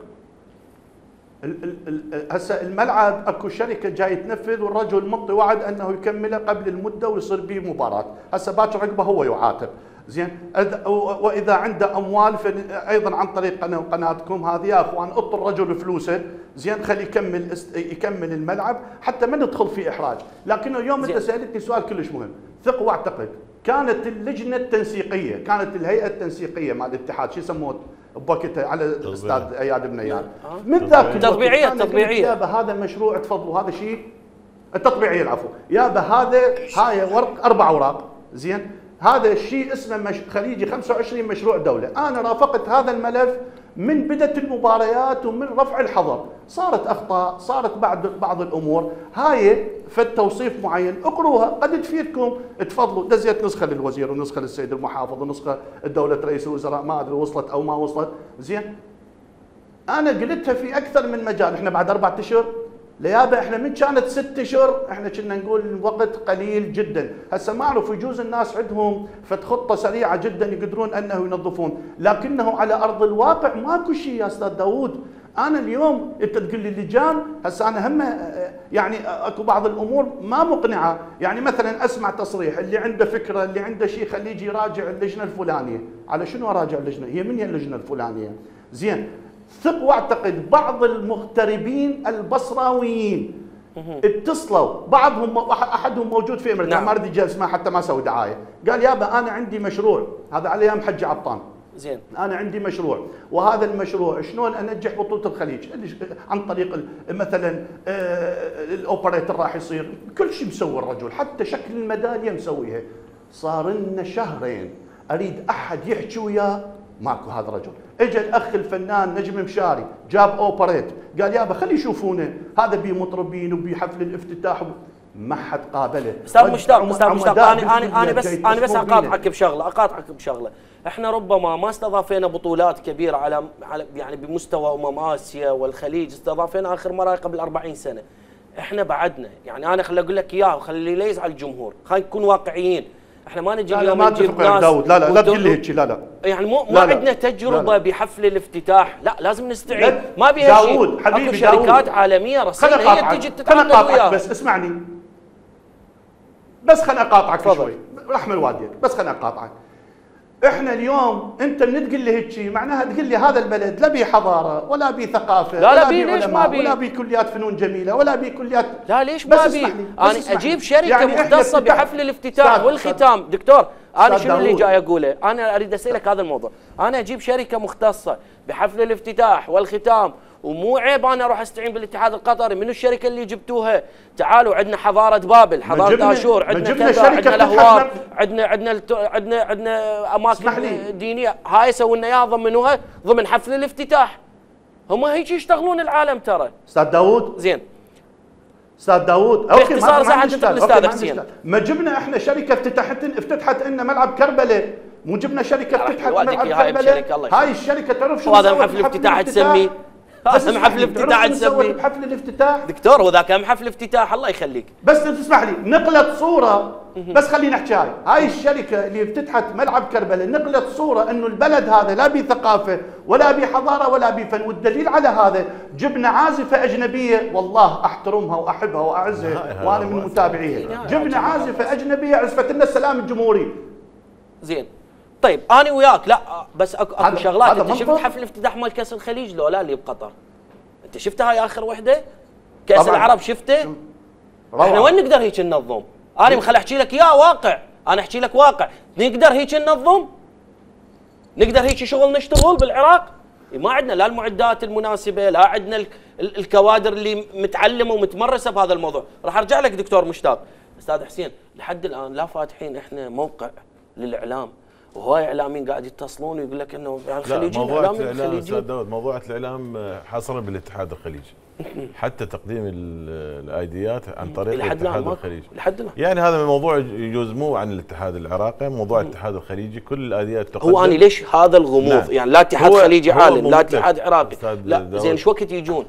ال... ال... ال... هسه الملعب أكو شركة جاي تنفذ والرجل مطي وعد أنه يكمله قبل المدة ويصير به مباراة، هسه باكر عقبه هو يعاتب. زين أد... وإذا عنده أموال ف... أيضا عن طريق قناة قناتكم هذه يا أخوان أعطوا الرجل فلوسه، زين خلي يكمل است... يكمل الملعب حتى ما ندخل في إحراج. لكنه يوم أنت سألتني سؤال كلش مهم، ثق واعتقد، كانت اللجنة التنسيقية، كانت الهيئة التنسيقية مع الاتحاد شو يسموه بوقتها على الأستاذ اياد بنيان، من ذاك الوقت تطبيعية تطبيعية يابا هذا مشروع تفضلوا هذا شيء التطبيعية العفو يابا هذا هاي ورق أربع أوراق، زين هذا الشيء اسمه مش... خليجي خمسة وعشرين مشروع دولة. أنا رافقت هذا الملف من بدء المباريات ومن رفع الحظر، صارت أخطاء، صارت بعض بعض الأمور هاي فد توصيف معين، اقروها قد تفيدكم، تفضلوا دزيت نسخة للوزير ونسخة للسيد المحافظ ونسخة لدولة رئيس الوزراء، ما أدري وصلت أو ما وصلت. زين أنا قلتها في أكثر من مجال، إحنا بعد أربعة أشهر ليابا احنا من كانت ست اشهر احنا كنا نقول وقت قليل جدا، هسه ما اعرف يجوز الناس عندهم فت خطه سريعه جدا يقدرون انه ينظفون، لكنه على ارض الواقع ماكو شيء يا استاذ داوود. انا اليوم انت تقول لي اللجان، هسه انا هم يعني اكو بعض الامور ما مقنعه، يعني مثلا اسمع تصريح اللي عنده فكره اللي عنده شيء خليه يجي يراجع اللجنه الفلانيه، على شنو اراجع اللجنه؟ هي من هي اللجنه الفلانيه؟ زين ثق واعتقد بعض المغتربين البصراويين اتصلوا بعضهم، احدهم موجود في امريكا، نعم. ما ردي جلس ما حتى ما سوى دعايه، قال يابا انا عندي مشروع، هذا على ايام حجي عطان، زين انا عندي مشروع وهذا المشروع شلون انجح بطوله الخليج عن طريق مثلا الاوبريتر راح يصير، كل شيء مسوي الرجل حتى شكل الميداليه مسويها، صار لنا شهرين اريد احد يحكي وياه ماكو هذا الرجل. اجى الاخ الفنان نجم مشاري جاب اوبريت، قال يابا خلي يشوفونه هذا بيه مطربين وبيه حفل الافتتاح، ما حد قابله. استاذ مشتاق استاذ مشتاق انا انا انا بس انا بس اقاطعك بشغله اقاطعك بشغله، احنا ربما ما استضافينا بطولات كبيره على يعني بمستوى امم اسيا والخليج، استضافينا اخر مره قبل أربعين سنة، احنا بعدنا يعني انا خلي اقول لك اياه وخلي لا يزعل الجمهور، خلينا نكون واقعيين، احنا ما نجي اليوم نجيب ناس داود لا لا لا تقول لي هيك لا لا يعني مو ما عندنا تجربه لا لا. بحفل الافتتاح لا لازم نستعيد لا. ما بيها شيء داود حبيبي اكو شركات داود. عالميه رصينه هي تجي تتعامل وياك، بس اسمعني بس خل اقاطعك شوي رحم الوالدين، بس خل اقاطعك. احنا اليوم انت من تقول لي هيك معناها تقول لي هذا البلد لا بيه حضاره ولا بيه ثقافه لا لا بيه علماء ولا بيه كليات فنون جميله ولا بيه كليات لا ليش ما بيه؟ انا اجيب شركه يعني مختصه بحفل الافتتاح والختام ساد. دكتور انا شنو اللي جاي اقوله؟ انا اريد اسالك هذا الموضوع، انا اجيب شركه مختصه بحفل الافتتاح والختام ومو عيب انا اروح استعين بالاتحاد القطري، منو الشركه اللي جبتوها؟ تعالوا عندنا حضاره بابل، حضاره اشور، عندنا كذا، عندنا الاهواء، عندنا عندنا عندنا عندنا اماكن دينيه، هاي سووا لنا اياها ضمنوها ضمن حفل الافتتاح. هم هيك يشتغلون العالم ترى. استاذ داوود زين استاذ داوود اوكي باختصار زعلت الاستاذ حسين، ما جبنا احنا شركه افتتحت افتتحت لنا ملعب كربله، مو جبنا شركه افتتحت ملعب كربله، هاي الشركه تعرف شو هذا حفل الافتتاح تسميه اهم حفل افتتاح تسوي بحفل الافتتاح دكتور وذاك اهم حفل افتتاح الله يخليك. بس تسمح لي نقلت صوره بس خليني احكي هاي هاي الشركه اللي افتتحت ملعب كربلاء نقلت صوره انه البلد هذا لا بثقافه ولا بحضاره ولا بفن، والدليل على هذا جبنا عازفه اجنبيه والله احترمها واحبها واعزها وانا من متابعيها، جبنا عازفه اجنبيه عزفت لنا السلام الجمهوري. زين طيب انا وياك لا بس اكو اكو شغلات. انت شفت حفل افتتاح مال كاس الخليج لو لا اللي بقطر؟ انت شفتها هاي اخر وحده؟ كاس طبعاً. العرب شفته؟ روعة. احنا وين نقدر هيك ننظم؟ انا مخل احكي لك يا واقع، انا احكي لك واقع، نقدر هيك ننظم؟ نقدر هيك شغل نشتغل بالعراق؟ ما عندنا لا المعدات المناسبه، لا عندنا الكوادر اللي متعلمه ومتمرسه بهذا الموضوع، راح ارجع لك دكتور مشتاق. استاذ حسين لحد الان لا فاتحين احنا موقع للاعلام. وهواي اعلاميين قاعد يتصلون ويقول لك انه الخليجي اعلامي الخليجي موضوع الاعلام حاصرا بالاتحاد الخليجي حتى تقديم الايديات عن طريق الاتحاد الخليجي يعني هذا الموضوع يجوز مو عن الاتحاد العراقي موضوع الاتحاد الخليجي كل الايديات تقدم. هو انا ليش هذا الغموض؟ نعم. يعني لا اتحاد خليجي عالم لا اتحاد عراقي لا زين شو وقت يجون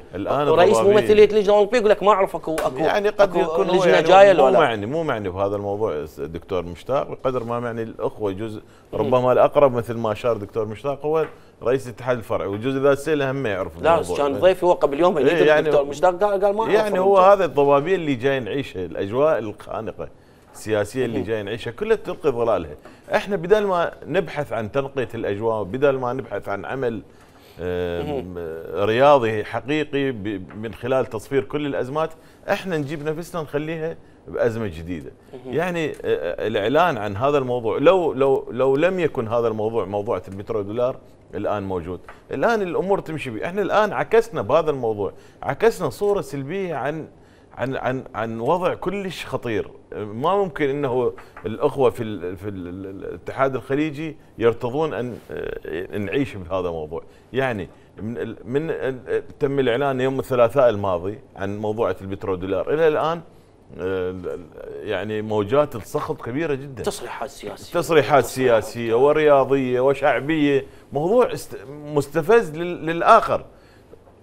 رئيس ممثليه لجنه اولمبيه يقول لك ما اعرف اكو اكو يعني قد يكون لجنه جايه ولا مو معني مو معني بهذا الموضوع دكتور مشتاق بقدر ما معني الاخوه يجوز ربما الاقرب مثل ما اشار دكتور مشتاق هو رئيس الاتحاد الفرعي والجزء ذا السيل هم ما يعرف لا كان ضيفي هو قبل يوم اللي يعني الدكتور مشتاق قال ما اعرف يعني هو هذا الضبابيه اللي جاي نعيشها الاجواء الخانقه السياسيه اللي جاي نعيشها كلها تلقي ظلالها. احنا بدل ما نبحث عن تنقيه الاجواء بدل ما نبحث عن عمل رياضي حقيقي من خلال تصفير كل الازمات احنا نجيب نفسنا نخليها بأزمة جديدة. يعني الإعلان عن هذا الموضوع لو لو لو لم يكن هذا الموضوع موضوع المترو دولار الآن موجود الآن الأمور تمشي به. احنا الآن عكسنا بهذا الموضوع عكسنا صورة سلبية عن عن عن عن وضع كلش خطير. ما ممكن انه الاخوه في في الاتحاد الخليجي يرتضون ان نعيش بهذا الموضوع. يعني من من تم الاعلان يوم الثلاثاء الماضي عن موضوع البترول دولار الى الان يعني موجات السخط كبيره جدا تصريحات سياسيه تصريحات سياسيه ورياضيه وشعبيه موضوع مستفز للاخر.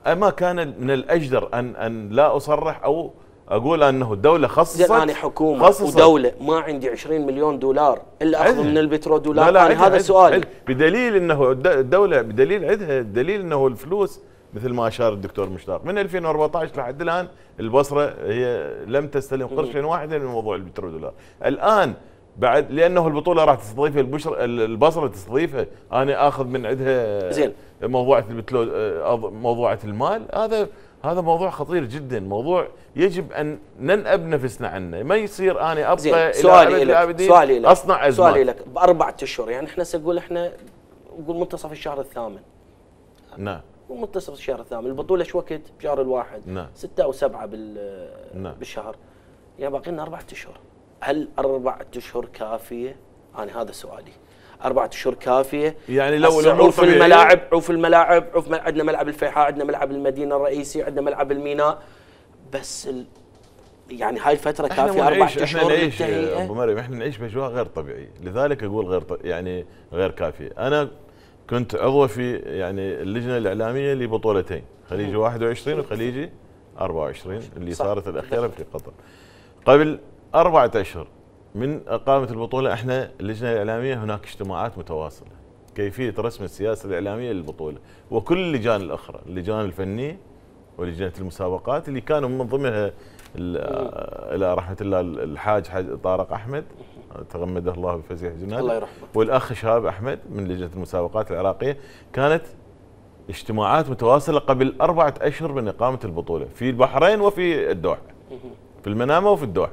اما كان من الاجدر ان ان لا اصرح او اقول انه الدوله خصصت انا حكومه خصصت ودوله ما عندي عشرين مليون دولار الا اخذ من البترول دولار. لا لا أنا هذا سؤالي بدليل انه الدوله بدليل عندها دليل انه الفلوس مثل ما اشار الدكتور مشتاق من ألفين وأربعطعش لحد الان البصره هي لم تستلم قرشا واحدا من موضوع البترول دولار. الان بعد لانه البطوله راح تستضيفها البشر البصره تستضيفها انا اخذ من عندها زين موضوع موضوعة المال هذا هذا موضوع خطير جدا موضوع يجب ان ننأب نفسنا عنه ما يصير انا ابقى سؤالي لك سؤالي لك اصنع ازمه سؤالي لك باربع اشهر يعني احنا سنقول احنا نقول منتصف الشهر الثامن نعم منتصف الشهر الثامن البطوله شو وقت بشهر الواحد نعم ستة او سبعة بالشهر يعني باقي لنا اربع اشهر. هل أربعة أشهر كافية؟ أنا هذا سؤالي. أربعة أشهر كافية؟ يعني لو عوف الملاعب عوف الملاعب عوف عندنا ملعب الفيحاء، عندنا ملعب المدينة الرئيسي، عندنا ملعب الميناء، بس ال... يعني هاي الفترة كافية أربعة أشهر للتهيئة؟ أبو مريم احنا نعيش بأجواء غير طبيعية، لذلك أقول غير ط... يعني غير كافية. أنا كنت عضو في يعني اللجنة الإعلامية لبطولتين، خليجي واحد وعشرين وخليجي أربعة وعشرين اللي صح. صارت الأخيرة في قطر. قبل أربعة أشهر من إقامة البطولة احنا اللجنة الإعلامية هناك اجتماعات متواصلة كيفية رسم السياسة الإعلامية للبطولة وكل اللجان الأخرى اللجان الفنية ولجنة المسابقات اللي كانوا من ضمنها إلى رحمة الله الحاج طارق أحمد تغمده الله بفسيح جناته الله يرحمه والأخ شهاب أحمد من لجنة المسابقات العراقية. كانت اجتماعات متواصلة قبل أربعة أشهر من إقامة البطولة في البحرين وفي الدوحة في المنامة وفي الدوحة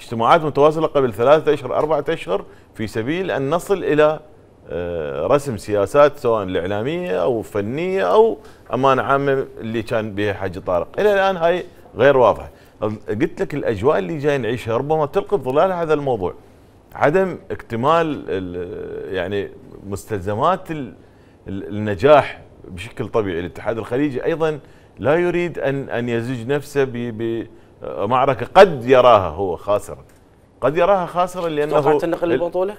اجتماعات متواصلة قبل ثلاثة أشهر أربعة أشهر في سبيل أن نصل إلى رسم سياسات سواء الإعلامية أو فنية أو أمانة عامة اللي كان بها حاج طارق. إلى الآن هاي غير واضحة. قلت لك الأجواء اللي جاي نعيشها ربما تلقي ظلال هذا الموضوع عدم اكتمال يعني مستلزمات النجاح بشكل طبيعي. الاتحاد الخليجي أيضا لا يريد أن أن يزج نفسه ب معركة قد يراها هو خاسرة قد يراها خاسرة لأنه توقع تنقل البطولة؟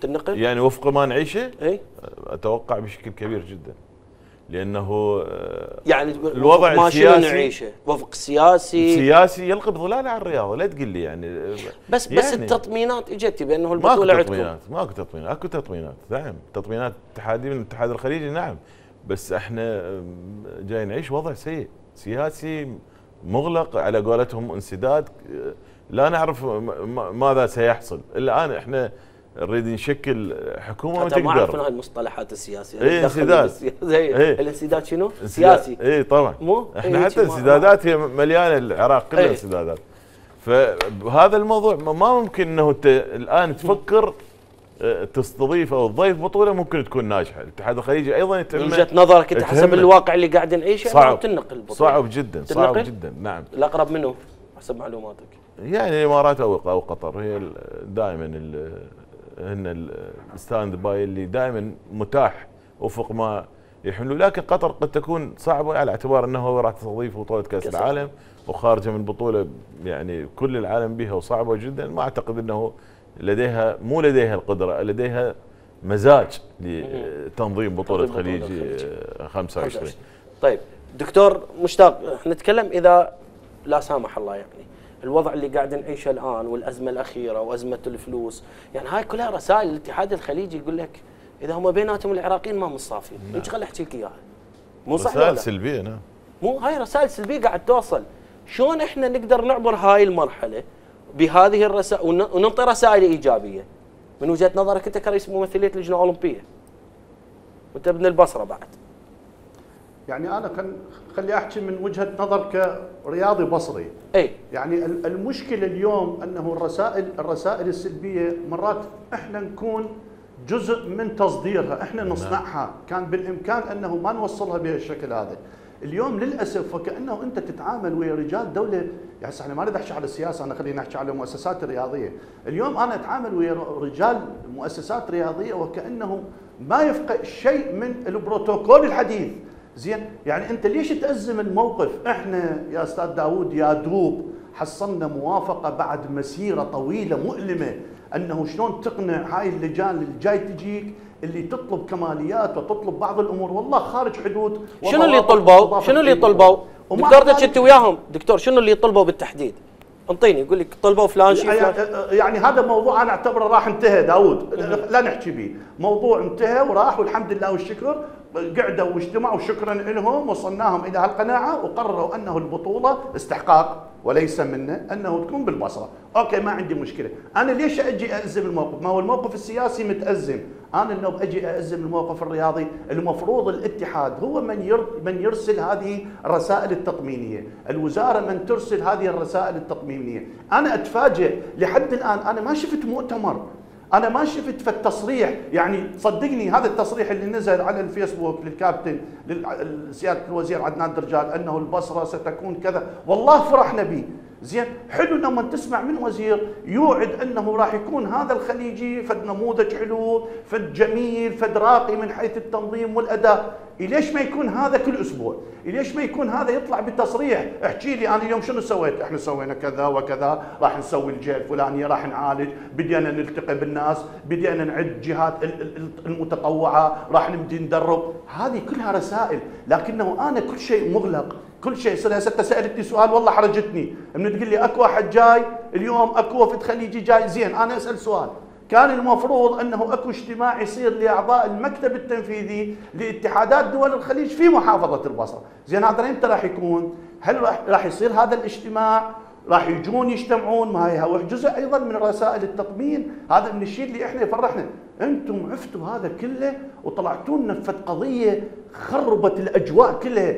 تنقل؟ يعني وفق ما نعيشه؟ أي؟ أتوقع بشكل كبير جدا لأنه يعني الوضع السياسي نعيشه وفق سياسي سياسي يلقي بظلاله على الرياضه، لا تقول لي يعني بس يعني بس التطمينات اجت بانه البطوله عندكم. ماكو تطمينات، ماكو تطمينات، اكو تطمينات، نعم، تطمينات اتحاديه من الاتحاد الخليجي، نعم، بس احنا جاي نعيش وضع سيء، سياسي مغلق على قولتهم، انسداد، لا نعرف ماذا سيحصل. الان احنا نريد نشكل حكومه وتقدر. ما عرفنا هالمصطلحات السياسيه. اي انسداد. الانسداد شنو؟ سياسي. اي طبعا. مو؟ احنا حتى انسدادات هي مليانه، العراق كلها انسدادات. فهذا الموضوع ما ممكن انه انت الان تفكر تستضيف او تضيف بطوله ممكن تكون ناجحه، الاتحاد الخليجي ايضا يتهمك. وجهه نظرك انت حسب الواقع اللي قاعد نعيشه صعب تنقل بطوله. صعب جدا، صعب جدا، نعم. الاقرب منه حسب معلوماتك؟ يعني الامارات او او قطر هي دائما هن الستاند باي اللي دائما متاح وفق ما يحملوا، لكن قطر قد تكون صعبه على اعتبار انه راح تستضيف بطوله كاس كسر. العالم وخارجه من بطوله يعني كل العالم بها وصعبه جدا، ما اعتقد انه لديها مو لديها القدره، لديها مزاج لتنظيم بطوله خليجي خمسة وعشرين. طيب دكتور مشتاق، نتكلم اذا لا سامح الله يعني الوضع اللي قاعد نعيشه الان والازمه الاخيره وازمه الفلوس، يعني هاي كلها رسائل الاتحاد الخليجي يقول لك اذا هم بيناتهم العراقيين ما مصافين، ايش خل احكي لك اياها؟ مو صح؟ رسائل سلبيه، نعم، مو هاي رسائل سلبيه قاعد توصل. شلون احنا نقدر نعبر هاي المرحله بهذه الرسائل ونعطي رسائل ايجابيه من وجهه نظرك انت كرئيس ممثليه اللجنه الاولمبيه وانت ابن البصره بعد؟ يعني انا كان خلي احكي من وجهه نظر كرياضي بصري. اي يعني المشكله اليوم انه الرسائل الرسائل السلبيه مرات احنا نكون جزء من تصديرها، احنا نصنعها، كان بالامكان انه ما نوصلها بهالشكل هذا. اليوم للاسف وكانه انت تتعامل ويا رجال دوله، يعني انا ما اريد احكي على السياسه، انا خليني احكي على المؤسسات الرياضيه، اليوم انا اتعامل ويا رجال مؤسسات رياضيه وكانه ما يفقه شيء من البروتوكول الحديث. زين يعني انت ليش تأزم الموقف؟ احنا يا استاذ داوود يا دوب حصلنا موافقه بعد مسيره طويله مؤلمه، انه شلون تقنع هاي اللجان اللي جاي تجيك اللي تطلب كماليات وتطلب بعض الامور والله خارج حدود. شنو اللي طلبوا؟ شنو اللي طلبوا؟ دكتور كنت وياهم دكتور، شنو اللي طلبوا بالتحديد؟ انطيني، يقول لك طلبوا فلان شيء. يعني هذا موضوع انا اعتبره راح انتهى داوود، لا نحكي به، موضوع انتهى وراح والحمد لله والشكر، قعدوا واجتمعوا شكرا لهم وصلناهم الى هالقناعه وقرروا انه البطوله استحقاق وليس منا، انه تكون بالبصره، اوكي ما عندي مشكله، انا ليش اجي ازم الموقف؟ ما هو الموقف السياسي متازم، انا لو اجي ازم الموقف الرياضي، المفروض الاتحاد هو من من يرسل هذه الرسائل التطمينيه، الوزاره من ترسل هذه الرسائل التطمينيه، انا اتفاجئ لحد الان انا ما شفت مؤتمر، أنا ما شفت في التصريح، يعني صدقني هذا التصريح اللي نزل على الفيسبوك للكابتن لسيادة الوزير عدنان درجال أنه البصرة ستكون كذا، والله فرحنا به. زين حلو لما تسمع من وزير يوعد أنه راح يكون هذا الخليجي فد نموذج حلو فد جميل فد راقي من حيث التنظيم والأداء، ليش ما يكون هذا كل أسبوع؟ ليش ما يكون هذا يطلع بالتصريح احكي لي أنا اليوم شنو سويت؟ إحنا سوينا كذا وكذا، راح نسوي الجهة الفلانية، راح نعالج، بدينا نلتقي بالناس، بدينا نعد جهات المتطوعة، راح نبدي ندرب، هذه كلها رسائل، لكنه أنا كل شيء مغلق. كل شيء صار. هسه سالتني سؤال والله حرجتني، من تقول لي اكو واحد جاي اليوم اكو وفد خليجي جاي، زين انا اسال سؤال، كان المفروض انه اكو اجتماع يصير لاعضاء المكتب التنفيذي لاتحادات دول الخليج في محافظه البصره، زين هذا امتى راح يكون؟ هل راح يصير هذا الاجتماع؟ راح يجون يجتمعون؟ ما هي هو جزء ايضا من رسائل التطمين، هذا من الشيء اللي احنا يفرحنا، انتم عفتوا هذا كله وطلعتوا لنا في قضيه خربت الاجواء كلها،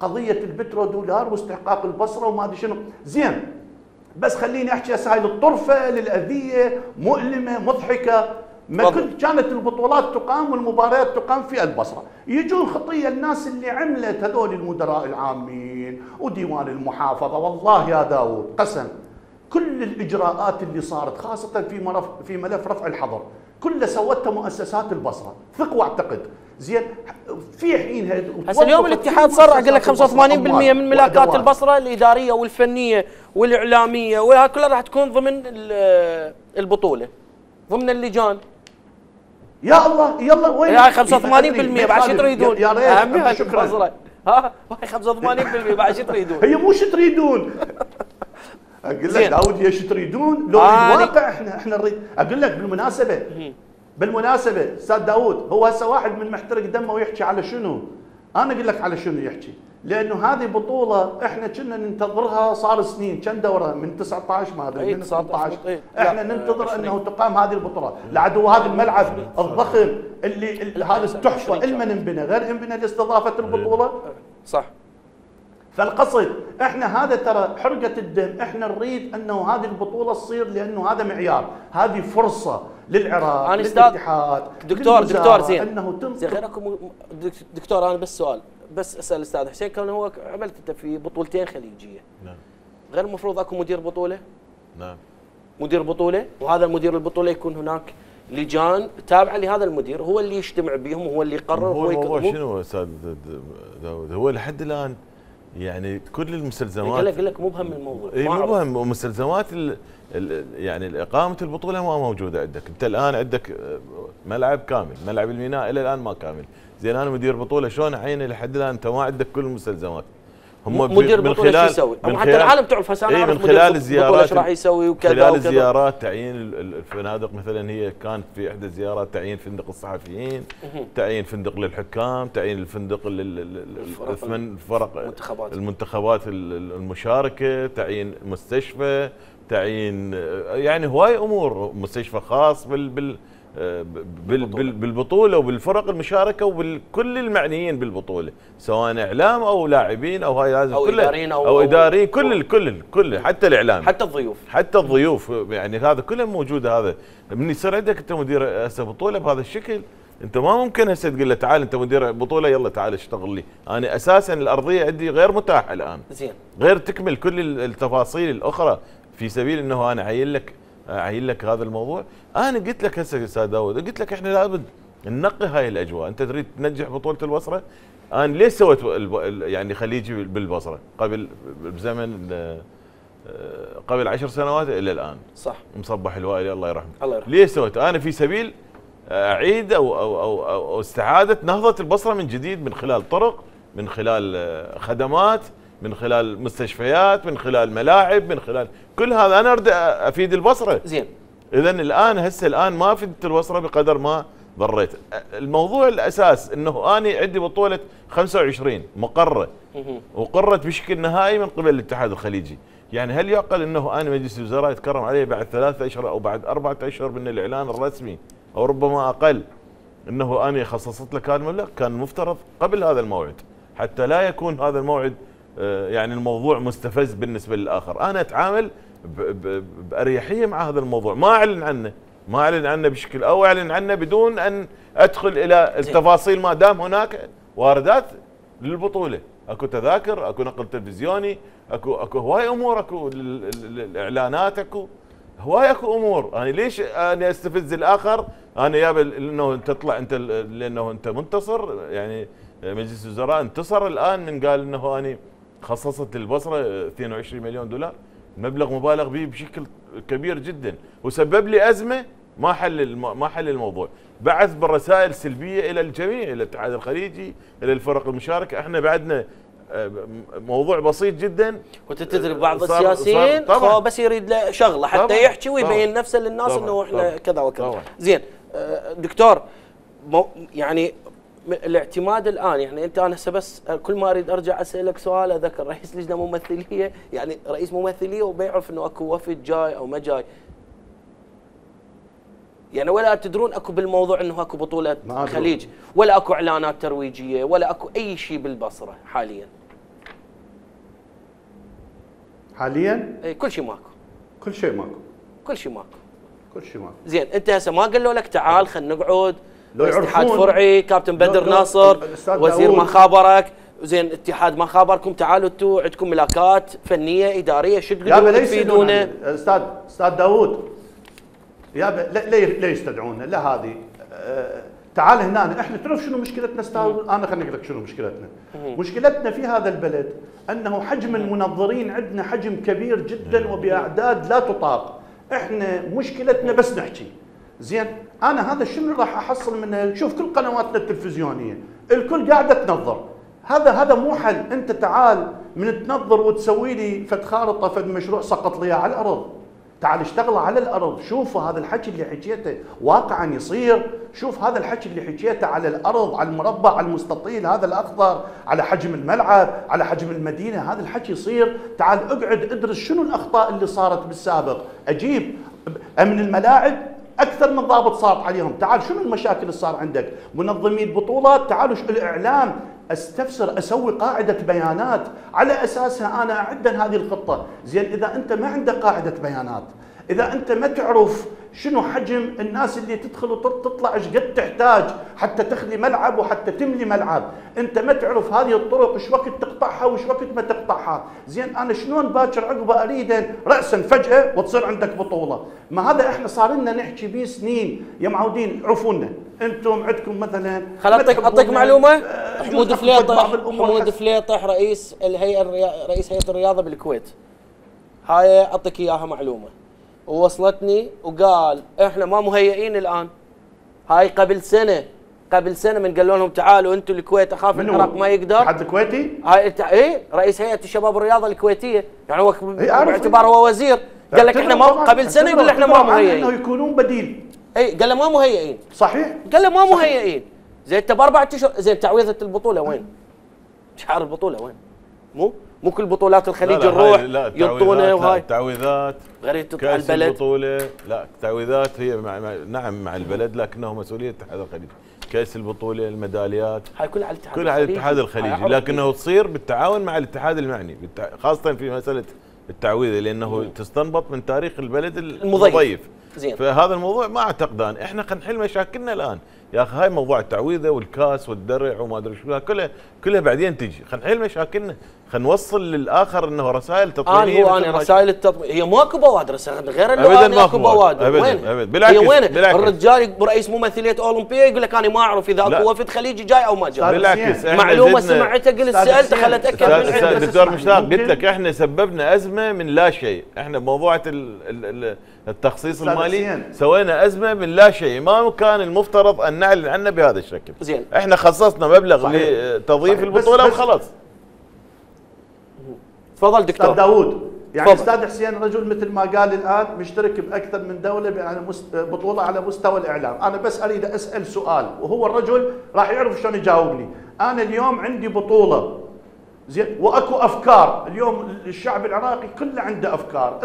قضية البترو دولار واستحقاق البصرة وما أدري شنو. زين بس خليني أحكي هسه هاي للطرفة للأذية مؤلمة مضحكة، ما كنت كانت البطولات تقام والمباريات تقام في البصرة، يجون خطية الناس اللي عملت هذول المدراء العامين وديوان المحافظة، والله يا داوود قسم كل الإجراءات اللي صارت خاصة في في ملف رفع الحظر كله سوتها مؤسسات البصرة، ثق واعتقد. زين في حينها هسه اليوم الاتحاد صرح قال لك خمسة وثمانين بالمئة من ملاكات البصره الاداريه والفنيه والاعلاميه وها كلها راح تكون ضمن البطوله ضمن اللجان. يا الله يلا وين هاي خمسة وثمانين بالمئة بعد شو تريدون؟ يا ريت شكرا. ها خمسة وثمانين بالمئة بعد شو تريدون؟ هي مو شو تريدون؟ اقول لك داود هي شو تريدون؟ لو آه الواقع احنا احنا نريد. اقول لك بالمناسبه بالمناسبه استاذ داود، هو هسه واحد من محترق دمه ويحكي على شنو؟ انا اقول لك على شنو يحكي، لانه هذه بطوله احنا كنا ننتظرها صار سنين، كم دوره من تسعطعش ما ادري من ثمنطعش احنا ننتظر انه تقام هذه البطوله، لعدو هذا الملعب الضخم اللي هذا التحفه الما انبنى غير انبنى لاستضافه البطوله صح. فالقصد احنا هذا ترى حرقه الدم، احنا نريد انه هذه البطوله تصير لانه هذا معيار، هذه فرصه للعراق للاتحاد دكتور دكتور زين انه زين غير اكو دكتور. انا بس سؤال بس اسال الاستاذ حسين، كان هو عملت انت في بطولتين خليجيه نعم، غير المفروض اكو مدير بطوله؟ نعم مدير بطوله، وهذا المدير البطوله يكون هناك لجان تابعه لهذا المدير، هو اللي يجتمع بهم وهو اللي يقرر. هو هو شنو استاذ داود؟ هو لحد الان يعني كل المستلزمات قال لك مو بهم الموضوع، اي مو بهم ومستلزمات يعني اقامه البطوله ما موجوده عندك، انت الان عندك ملعب كامل، ملعب الميناء الى الان ما كامل، زين انا مدير بطوله شلون اعينه لحد الان انت ما عندك كل المستلزمات؟ هم مدير بطوله شو يسوي؟ حتى العالم تعرف هسه انا من خلال الزيارات ايش راح يسوي وكذا وكذا، خلال الزيارات تعيين الفنادق مثلا، هي كانت في احدى الزيارات تعيين فندق الصحفيين، تعيين فندق للحكام، تعيين الفندق للثمان فرق المنتخبات المنتخبات المشاركه، تعيين مستشفى، تعيين يعني هواي امور، مستشفى خاص بال بال بالبطولة. بالبطوله وبالفرق المشاركه وبالكل المعنيين بالبطوله، سواء اعلام او لاعبين او هاي لازم او اداريين او, أو اداريين كل الكل كل حتى الاعلام حتى الضيوف حتى الضيوف يعني هذا كله موجود. هذا من يصير عندك انت مدير هسه بطوله بهذا الشكل، انت ما ممكن هسه تقول له تعال انت مدير بطوله يلا تعال اشتغل لي، انا اساسا الارضيه عندي غير متاحه الان زين، غير تكمل كل التفاصيل الاخرى في سبيل انه انا اعين لك اعين لك هذا الموضوع. انا قلت لك هسه يا استاذ داود، قلت لك احنا لابد ننقي هاي الاجواء، انت تريد تنجح بطوله البصره، انا ليش سويت يعني خليجي بالبصره قبل بزمن قبل عشر سنوات الى الان صح، مصبح الوائلي الله يرحمه الله يرحمه، ليش سويت؟ انا في سبيل اعيد او او او, أو استعاده نهضه البصره من جديد، من خلال طرق، من خلال خدمات، من خلال مستشفيات، من خلال ملاعب، من خلال كل هذا انا اريد افيد البصره. زين. اذا الان هسه الان ما فدت البصره بقدر ما ضريت. الموضوع الاساس انه انا عندي بطوله خمسة وعشرين مقره وقرت بشكل نهائي من قبل الاتحاد الخليجي، يعني هل يعقل انه انا مجلس الوزراء يتكرم علي بعد ثلاثة اشهر او بعد أربعة اشهر من الاعلان الرسمي او ربما اقل انه انا خصصت لك هذا المبلغ؟ كان المفترض قبل هذا الموعد حتى لا يكون هذا الموعد يعني الموضوع مستفز بالنسبه للاخر. انا اتعامل باريحيه مع هذا الموضوع، ما اعلن عنه ما اعلن عنه بشكل او اعلن عنه بدون ان ادخل الى التفاصيل، ما دام هناك واردات للبطوله، اكو تذاكر، اكو نقل تلفزيوني، اكو اكو هواي امور، اكو الاعلانات، اكو هواي اكو امور. انا ليش انا استفز الاخر؟ انا يابا لانه انت تطلع انت لانه انت منتصر، يعني مجلس الوزراء انتصر الان من قال انه انا خصصت للبصره اثنين وعشرين مليون دولار، مبلغ مبالغ به بشكل كبير جدا، وسبب لي ازمه ما حل ما حل الموضوع، بعث بالرسائل سلبيه الى الجميع، الى الاتحاد الخليجي، الى الفرق المشاركه، احنا بعدنا موضوع بسيط جدا. وانت تدري بعض السياسيين هو بس يريد له شغله حتى طبعًا يحكي ويبين نفسه للناس انه احنا كذا وكذا. زين دكتور، يعني الاعتماد الان يعني انت انا هسه بس كل ما اريد ارجع اسالك سؤال اذكر رئيس لجنه ممثليه، يعني رئيس ممثليه وبيعرف انه اكو وفد جاي او ما جاي، يعني ولا تدرون اكو بالموضوع انه اكو بطوله خليج، ولا اكو اعلانات ترويجيه، ولا اكو اي شيء بالبصره حاليا حاليا اي كل شيء ماكو كل شيء ماكو كل شيء ماكو كل شيء ماكو زين انت هسه ما قالوا لك تعال خلينا نقعد اتحاد فرعي، كابتن بدر ناصر وزير ما خابرك، زين اتحاد ما خابركم، تعالوا انتم عندكم ملاكات فنيه اداريه شو تقدرون تفيدونا؟ استاذ استاذ داوود يابا ليش تدعونا؟ لا هذه أه تعال هنا، احنا تعرف شنو مشكلتنا استاذ؟ انا خليني اقول لك شنو مشكلتنا. مشكلتنا في هذا البلد انه حجم المنظرين عندنا حجم كبير جدا وباعداد لا تطاق، احنا مشكلتنا بس نحكي. زين انا هذا شنو راح احصل منه؟ شوف كل قنواتنا التلفزيونيه الكل قاعده تنظر، هذا هذا مو حل. انت تعال من تنظر وتسوي لي فد خارطه فد مشروع سقط لي على الارض، تعال اشتغل على الارض، شوفوا هذا الحكي اللي حكيته واقعا يصير، شوف هذا الحكي اللي حكيته على الارض، على المربع، على المستطيل هذا الاخضر، على حجم الملعب، على حجم المدينه، هذا الحكي يصير، تعال اقعد ادرس شنو الاخطاء اللي صارت بالسابق، اجيب امن الملاعب اكثر من ضابط صارت عليهم، تعال شنو المشاكل اللي صار عندك، منظمي البطولات تعالوا الاعلام، استفسر، اسوي قاعده بيانات على اساسها انا اعدل هذه الخطه. زين اذا انت ما عندك قاعده بيانات، اذا انت ما تعرف شنو حجم الناس اللي تدخل وتطلع ايش قد تحتاج حتى تخلي ملعب وحتى تملي ملعب، انت ما تعرف هذه الطرق ايش وقت تقطعها وايش وقت ما تقطعها، زين انا شلون باكر عقبه اريد راسا فجاه وتصير عندك بطوله؟ ما هذا احنا صار لنا نحكي بيه سنين يا معودين، عفونا انتم عندكم مثلا. خل اعطيك اعطيك معلومه، حمود فليطح حمود فليطح رئيس الهيئه رئيس هيئه الرياضه بالكويت، هاي اعطيك اياها معلومه ووصلتني، وقال احنا ما مهيئين الان. هاي قبل سنه قبل سنه من قالوا لهم تعالوا انتم الكويت، اخاف العراق ما يقدر. حد الكويتي؟ هاي اي رئيس هيئه الشباب الرياضه الكويتيه، يعني هو باعتباره هو وزير، قال لك احنا ما قبل سنه يقول احنا ما مهيئين. انه يكونون بديل. اي قال له ما مهيئين. صحيح؟ قال له ما مهيئين. زين انت باربع اشهر، زين تعويضه البطوله وين؟ شعار البطوله وين؟ مو؟ مو كل بطولات الخليج نروح يعطونا، وهاي التعويذات غير تطلع البلد البطوله، لا التعويذات هي مع نعم مع البلد لكنه مسؤوليه اتحاد الخليج، كاس البطوله، الميداليات هاي كلها على الاتحاد كلها على الاتحاد الخليجي، لكنه تصير بالتعاون مع الاتحاد المعني، خاصه في مساله التعويذه لانه مم. تستنبط من تاريخ البلد المضيف. زين فهذا الموضوع ما اعتقد أن احنا خلينا نحل مشاكلنا الان يا اخي، هاي موضوع التعويذه والكاس والدرع وما ادري شو كلها كلها بعدين تجي، خلينا نحل مشاكلنا، خلينا نوصل للاخر انه رسائل تطويريه. انا انا رسائل التطوير هي ماكو بوادر غير اللي انا ماكو بوادر وين؟ أبداً. بالعكس وين؟ الرجال رئيس ممثليه اولمبيه يقول لك انا ما اعرف اذا اكو وفد خليجي جاي او ما جاي. بالعكس معلومه سمعتها قلت سالت خل اتاكد من عندك. دكتور مشتاق قلت لك احنا سببنا ازمه من لا شيء، احنا بموضوع التخصيص المالي سوينا ازمه من لا شيء، ما كان المفترض ان نعلن عنه بهذا الشكل. زين احنا خصصنا مبلغ لتضييف البطوله وخلاص. تفضل دكتور داوود. يعني استاذ حسين رجل مثل ما قال الان مشترك باكثر من دوله على بطوله على مستوى الاعلام، انا بس اريد اسال سؤال وهو الرجل راح يعرف شلون يجاوبني. انا اليوم عندي بطوله زين واكو افكار، اليوم الشعب العراقي كله عنده افكار،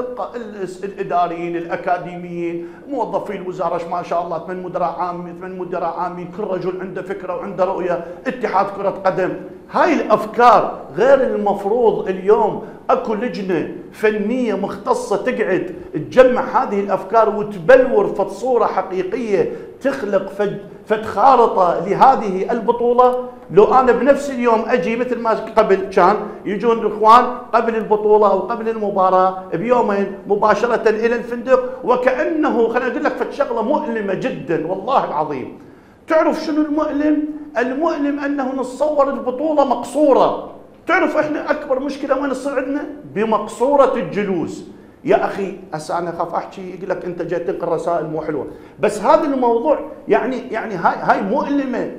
الاداريين، الاكاديميين، موظفي الوزاره ما شاء الله ثمان مدراء عام، ثمان مدراء عامين، كل رجل عنده فكره وعنده رؤيه، اتحاد كره قدم، هاي الافكار غير المفروض اليوم اكو لجنه فنيه مختصه تقعد تجمع هذه الافكار وتبلور فد صوره حقيقيه تخلق فد فد خارطه لهذه البطوله. لو انا بنفس اليوم اجي مثل ما قبل كان يجون الاخوان قبل البطوله او قبل المباراه بيومين مباشره الى الفندق وكانه خليني اقول لك فد شغله مؤلمه جدا والله العظيم. تعرف شنو المؤلم؟ المؤلم انه نتصور البطوله مقصوره. تعرف احنا اكبر مشكله وين تصير عندنا؟ بمقصوره الجلوس. يا اخي هسه انا اخاف احكي يقول لك انت جاي تنقل رسائل مو حلوه، بس هذا الموضوع يعني يعني هاي هاي مؤلمه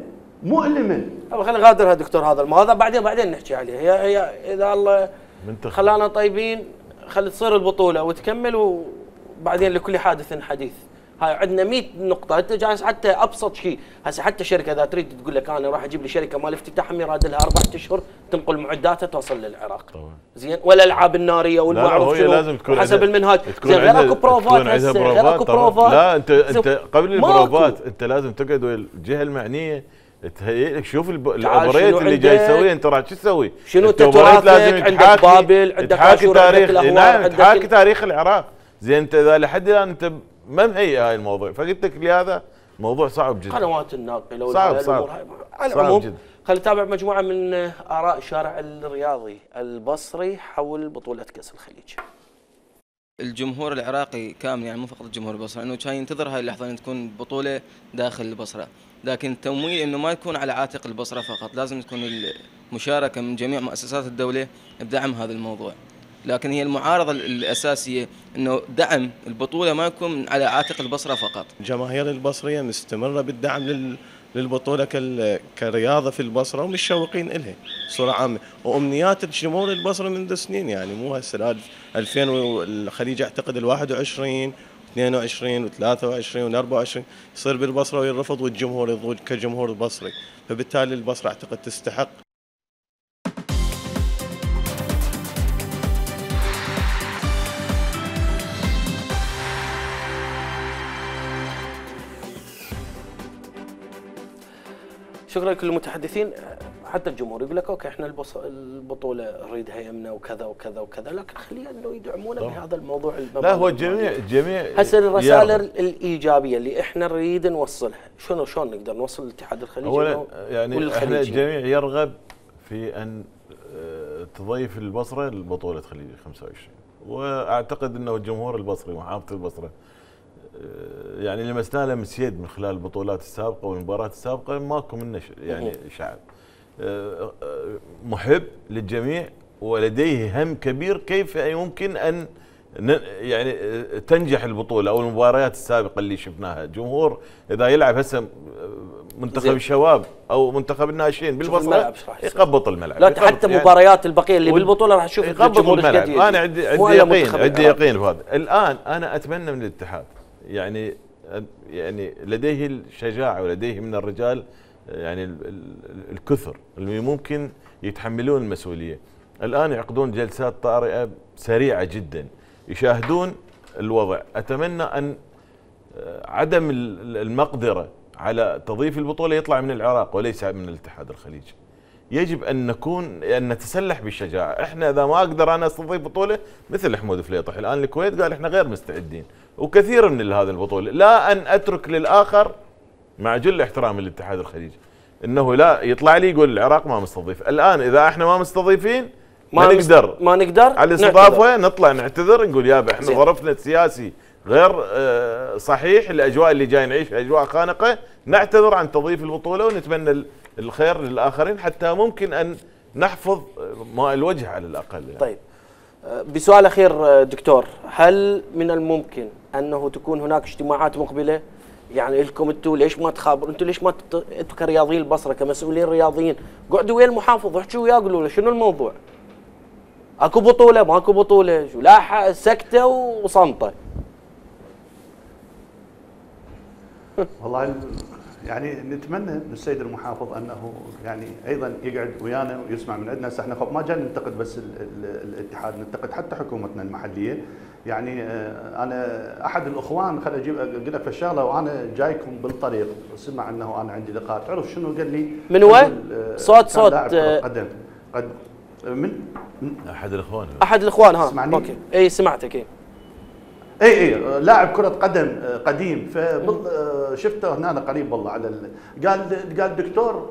مؤلمه. خلينا نغادرها دكتور، هذا الموضوع بعدين بعدين نحكي عليه. هي هي اذا الله خلانا طيبين خلي تصير البطوله وتكمل، وبعدين لكل حادث حديث. هاي عندنا مئة نقطة، انت جالس حتى ابسط شيء، هسه حتى شركة اذا تريد تقول لك انا راح اجيب لي شركة مال افتتاح ميراد لها اربع اشهر تنقل معداتها توصل للعراق. طبعا زين والالعاب النارية والمعروف شنو حسب المنهاج، زين غير اكو بروفات هسه، غير اكو بروفات. لا انت انت قبل البروفات انت لازم تقعد ويا الجهة المعنية تهيئ لك، شوف العبريات اللي جاي تسويها انت راح شو تسوي؟ شنو التراث عندك؟ بابل عندك، عاشور عندك، الاهوار عندك، تحاكي تاريخ العراق. زين انت اذا لحد الان انت ما مهيئ هاي الموضوع، فقلت لك لهذا موضوع صعب جدا. قنوات الناقله والامور صعب هاي على العموم. خلينا نتابع مجموعه من اراء شارع الرياضي البصري حول بطوله كاس الخليج. الجمهور العراقي كامل يعني مو فقط الجمهور البصري انه كان ينتظر هاي اللحظه ان تكون بطوله داخل البصره، لكن التمويل انه ما يكون على عاتق البصره فقط، لازم تكون المشاركه من جميع مؤسسات الدوله بدعم هذا الموضوع. لكن هي المعارضة الأساسية أنه دعم البطولة ما يكون على عاتق البصرة فقط. الجماهير البصرية مستمرة بالدعم للبطولة كرياضة في البصرة ومتشوقين إلها بصورة عامة، وأمنيات الجمهور البصري منذ سنين، يعني مو هسه ألفين والخليج أعتقد الواحد وعشرين اثنين وعشرين وثلاثة وعشرين وأربعة وعشرين يصير بالبصرة وينرفض والجمهور يضوج كجمهور بصري، فبالتالي البصرة أعتقد تستحق. شكرا لكل المتحدثين. حتى الجمهور يقول لك اوكي احنا البطوله نريدها يمنا وكذا وكذا وكذا، لكن خلينا انه يدعمونا بهذا الموضوع. لا هو الجميع الجميع هسه الرسائل الايجابيه اللي احنا نريد نوصلها، شنو شلون نقدر نوصل الاتحاد الخليجي اولا؟ يعني احنا الجميع يرغب في ان تضيف البصره لبطوله خليج خمسة وعشرين، واعتقد انه الجمهور البصري ومحافظه البصره يعني لمسنا لهم السيد من خلال البطولات السابقه والمباريات السابقه، ماكو منا يعني شعب محب للجميع ولديه هم كبير كيف يمكن ان يعني تنجح البطوله او المباريات السابقه اللي شفناها. الجمهور اذا يلعب هسه منتخب الشباب او منتخب الناشئين بالبطوله يقبط الملعب، لا حتى المباريات البقيه اللي بالبطوله راح نشوف الجمهور ايش قد يقبط. انا عندي عندي يقين عندي يقين بهذا. الان انا اتمنى من الاتحاد يعني يعني لديه الشجاعه ولديه من الرجال يعني الكثر اللي ممكن يتحملون المسؤوليه. الان يعقدون جلسات طارئه سريعه جدا يشاهدون الوضع. اتمنى ان عدم المقدره على تضييف البطوله يطلع من العراق وليس من الاتحاد الخليجي. يجب ان نكون ان نتسلح بالشجاعه، احنا اذا ما اقدر انا استضيف بطوله مثل حمود فليطح الان الكويت قال احنا غير مستعدين، وكثير من هذه البطوله، لا ان اترك للاخر مع جل احترام الاتحاد الخليجي انه لا يطلع لي يقول العراق ما مستضيف. الان اذا احنا ما مستضيفين ما نقدر ما نقدر على الاستضافه نطلع نعتذر نقول يابا احنا ظرفنا السياسي غير صحيح، الاجواء اللي جاي نعيش اجواء خانقه، نعتذر عن تضييف البطوله ونتمنى الخير للاخرين حتى ممكن ان نحفظ ماء الوجه على الاقل يعني. طيب بسؤال اخير دكتور، هل من الممكن انه تكون هناك اجتماعات مقبله؟ يعني لكم انتم ليش ما تخابروا انتم ليش ما تت... انتم كرياضيين البصره كمسؤولين رياضيين قعدوا ويا المحافظ واحكوا وياه قولوا له شنو الموضوع؟ اكو بطوله ماكو بطوله، لا سكته وصمته. والله يعني نتمنى من السيد المحافظ انه يعني ايضا يقعد ويانا ويسمع من عندنا. احنا ما جاي ننتقد بس الاتحاد، ننتقد حتى حكومتنا المحليه. يعني انا احد الاخوان خل اجيب اقول لك في الشغله وانا جايكم بالطريق سمع انه انا عندي لقاء، تعرف شنو قال لي؟ من وين؟ صوت صوت قدم قدم من احد الاخوان احد الاخوان ها سمعني؟ اوكي اي سمعتك اي اي اي لاعب كرة قدم قديم فشفته هنا قريب والله على قال قال دكتور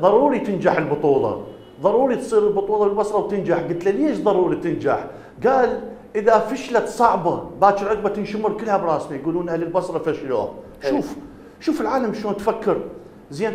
ضروري تنجح البطولة، ضروري تصير البطولة بالبصرة وتنجح. قلت له ليش ضروري تنجح؟ قال إذا فشلت صعبة باكر عقبة تنشمر كلها براسنا يقولون أهل البصرة فشلوها. شوف شوف العالم شلون تفكر زين.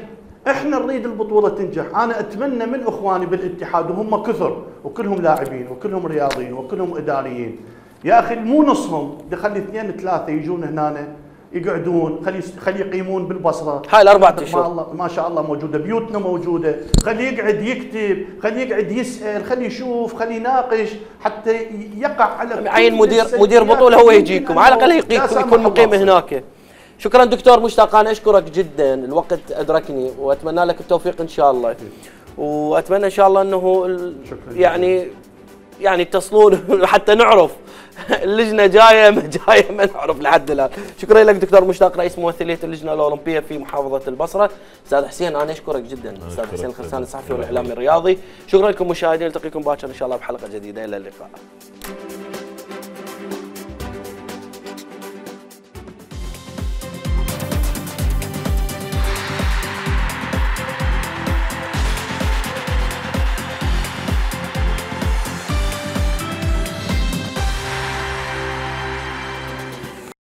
احنا نريد البطوله تنجح، انا اتمنى من اخواني بالاتحاد وهم كثر وكلهم لاعبين وكلهم رياضيين وكلهم اداريين، يا اخي مو نصهم خلي اثنين ثلاثه يجون هنا يقعدون، خلي خلي يقيمون بالبصره. هاي الاربع اشهر ما شاء الله موجوده، بيوتنا موجوده، خليه يقعد يكتب، خليه يقعد يسال، خليه يشوف، خليه يناقش حتى يقع على عين مدير مدير بطوله هو يجيكم على الاقل يكون مقيم هناك. شكرا دكتور مشتاق، انا اشكرك جدا، الوقت ادركني واتمنى لك التوفيق ان شاء الله، واتمنى ان شاء الله انه يعني يعني تصلون حتى نعرف اللجنه جايه ما جايه ما نعرف لحد الان. شكرا لك دكتور مشتاق رئيس ممثليه اللجنه الاولمبيه في محافظه البصره. استاذ حسين انا اشكرك جدا، استاذ حسين الخرساني الصحفي والاعلامي الرياضي. شكرا لكم مشاهدينا، نلتقيكم باكر ان شاء الله بحلقه جديده، الى اللقاء.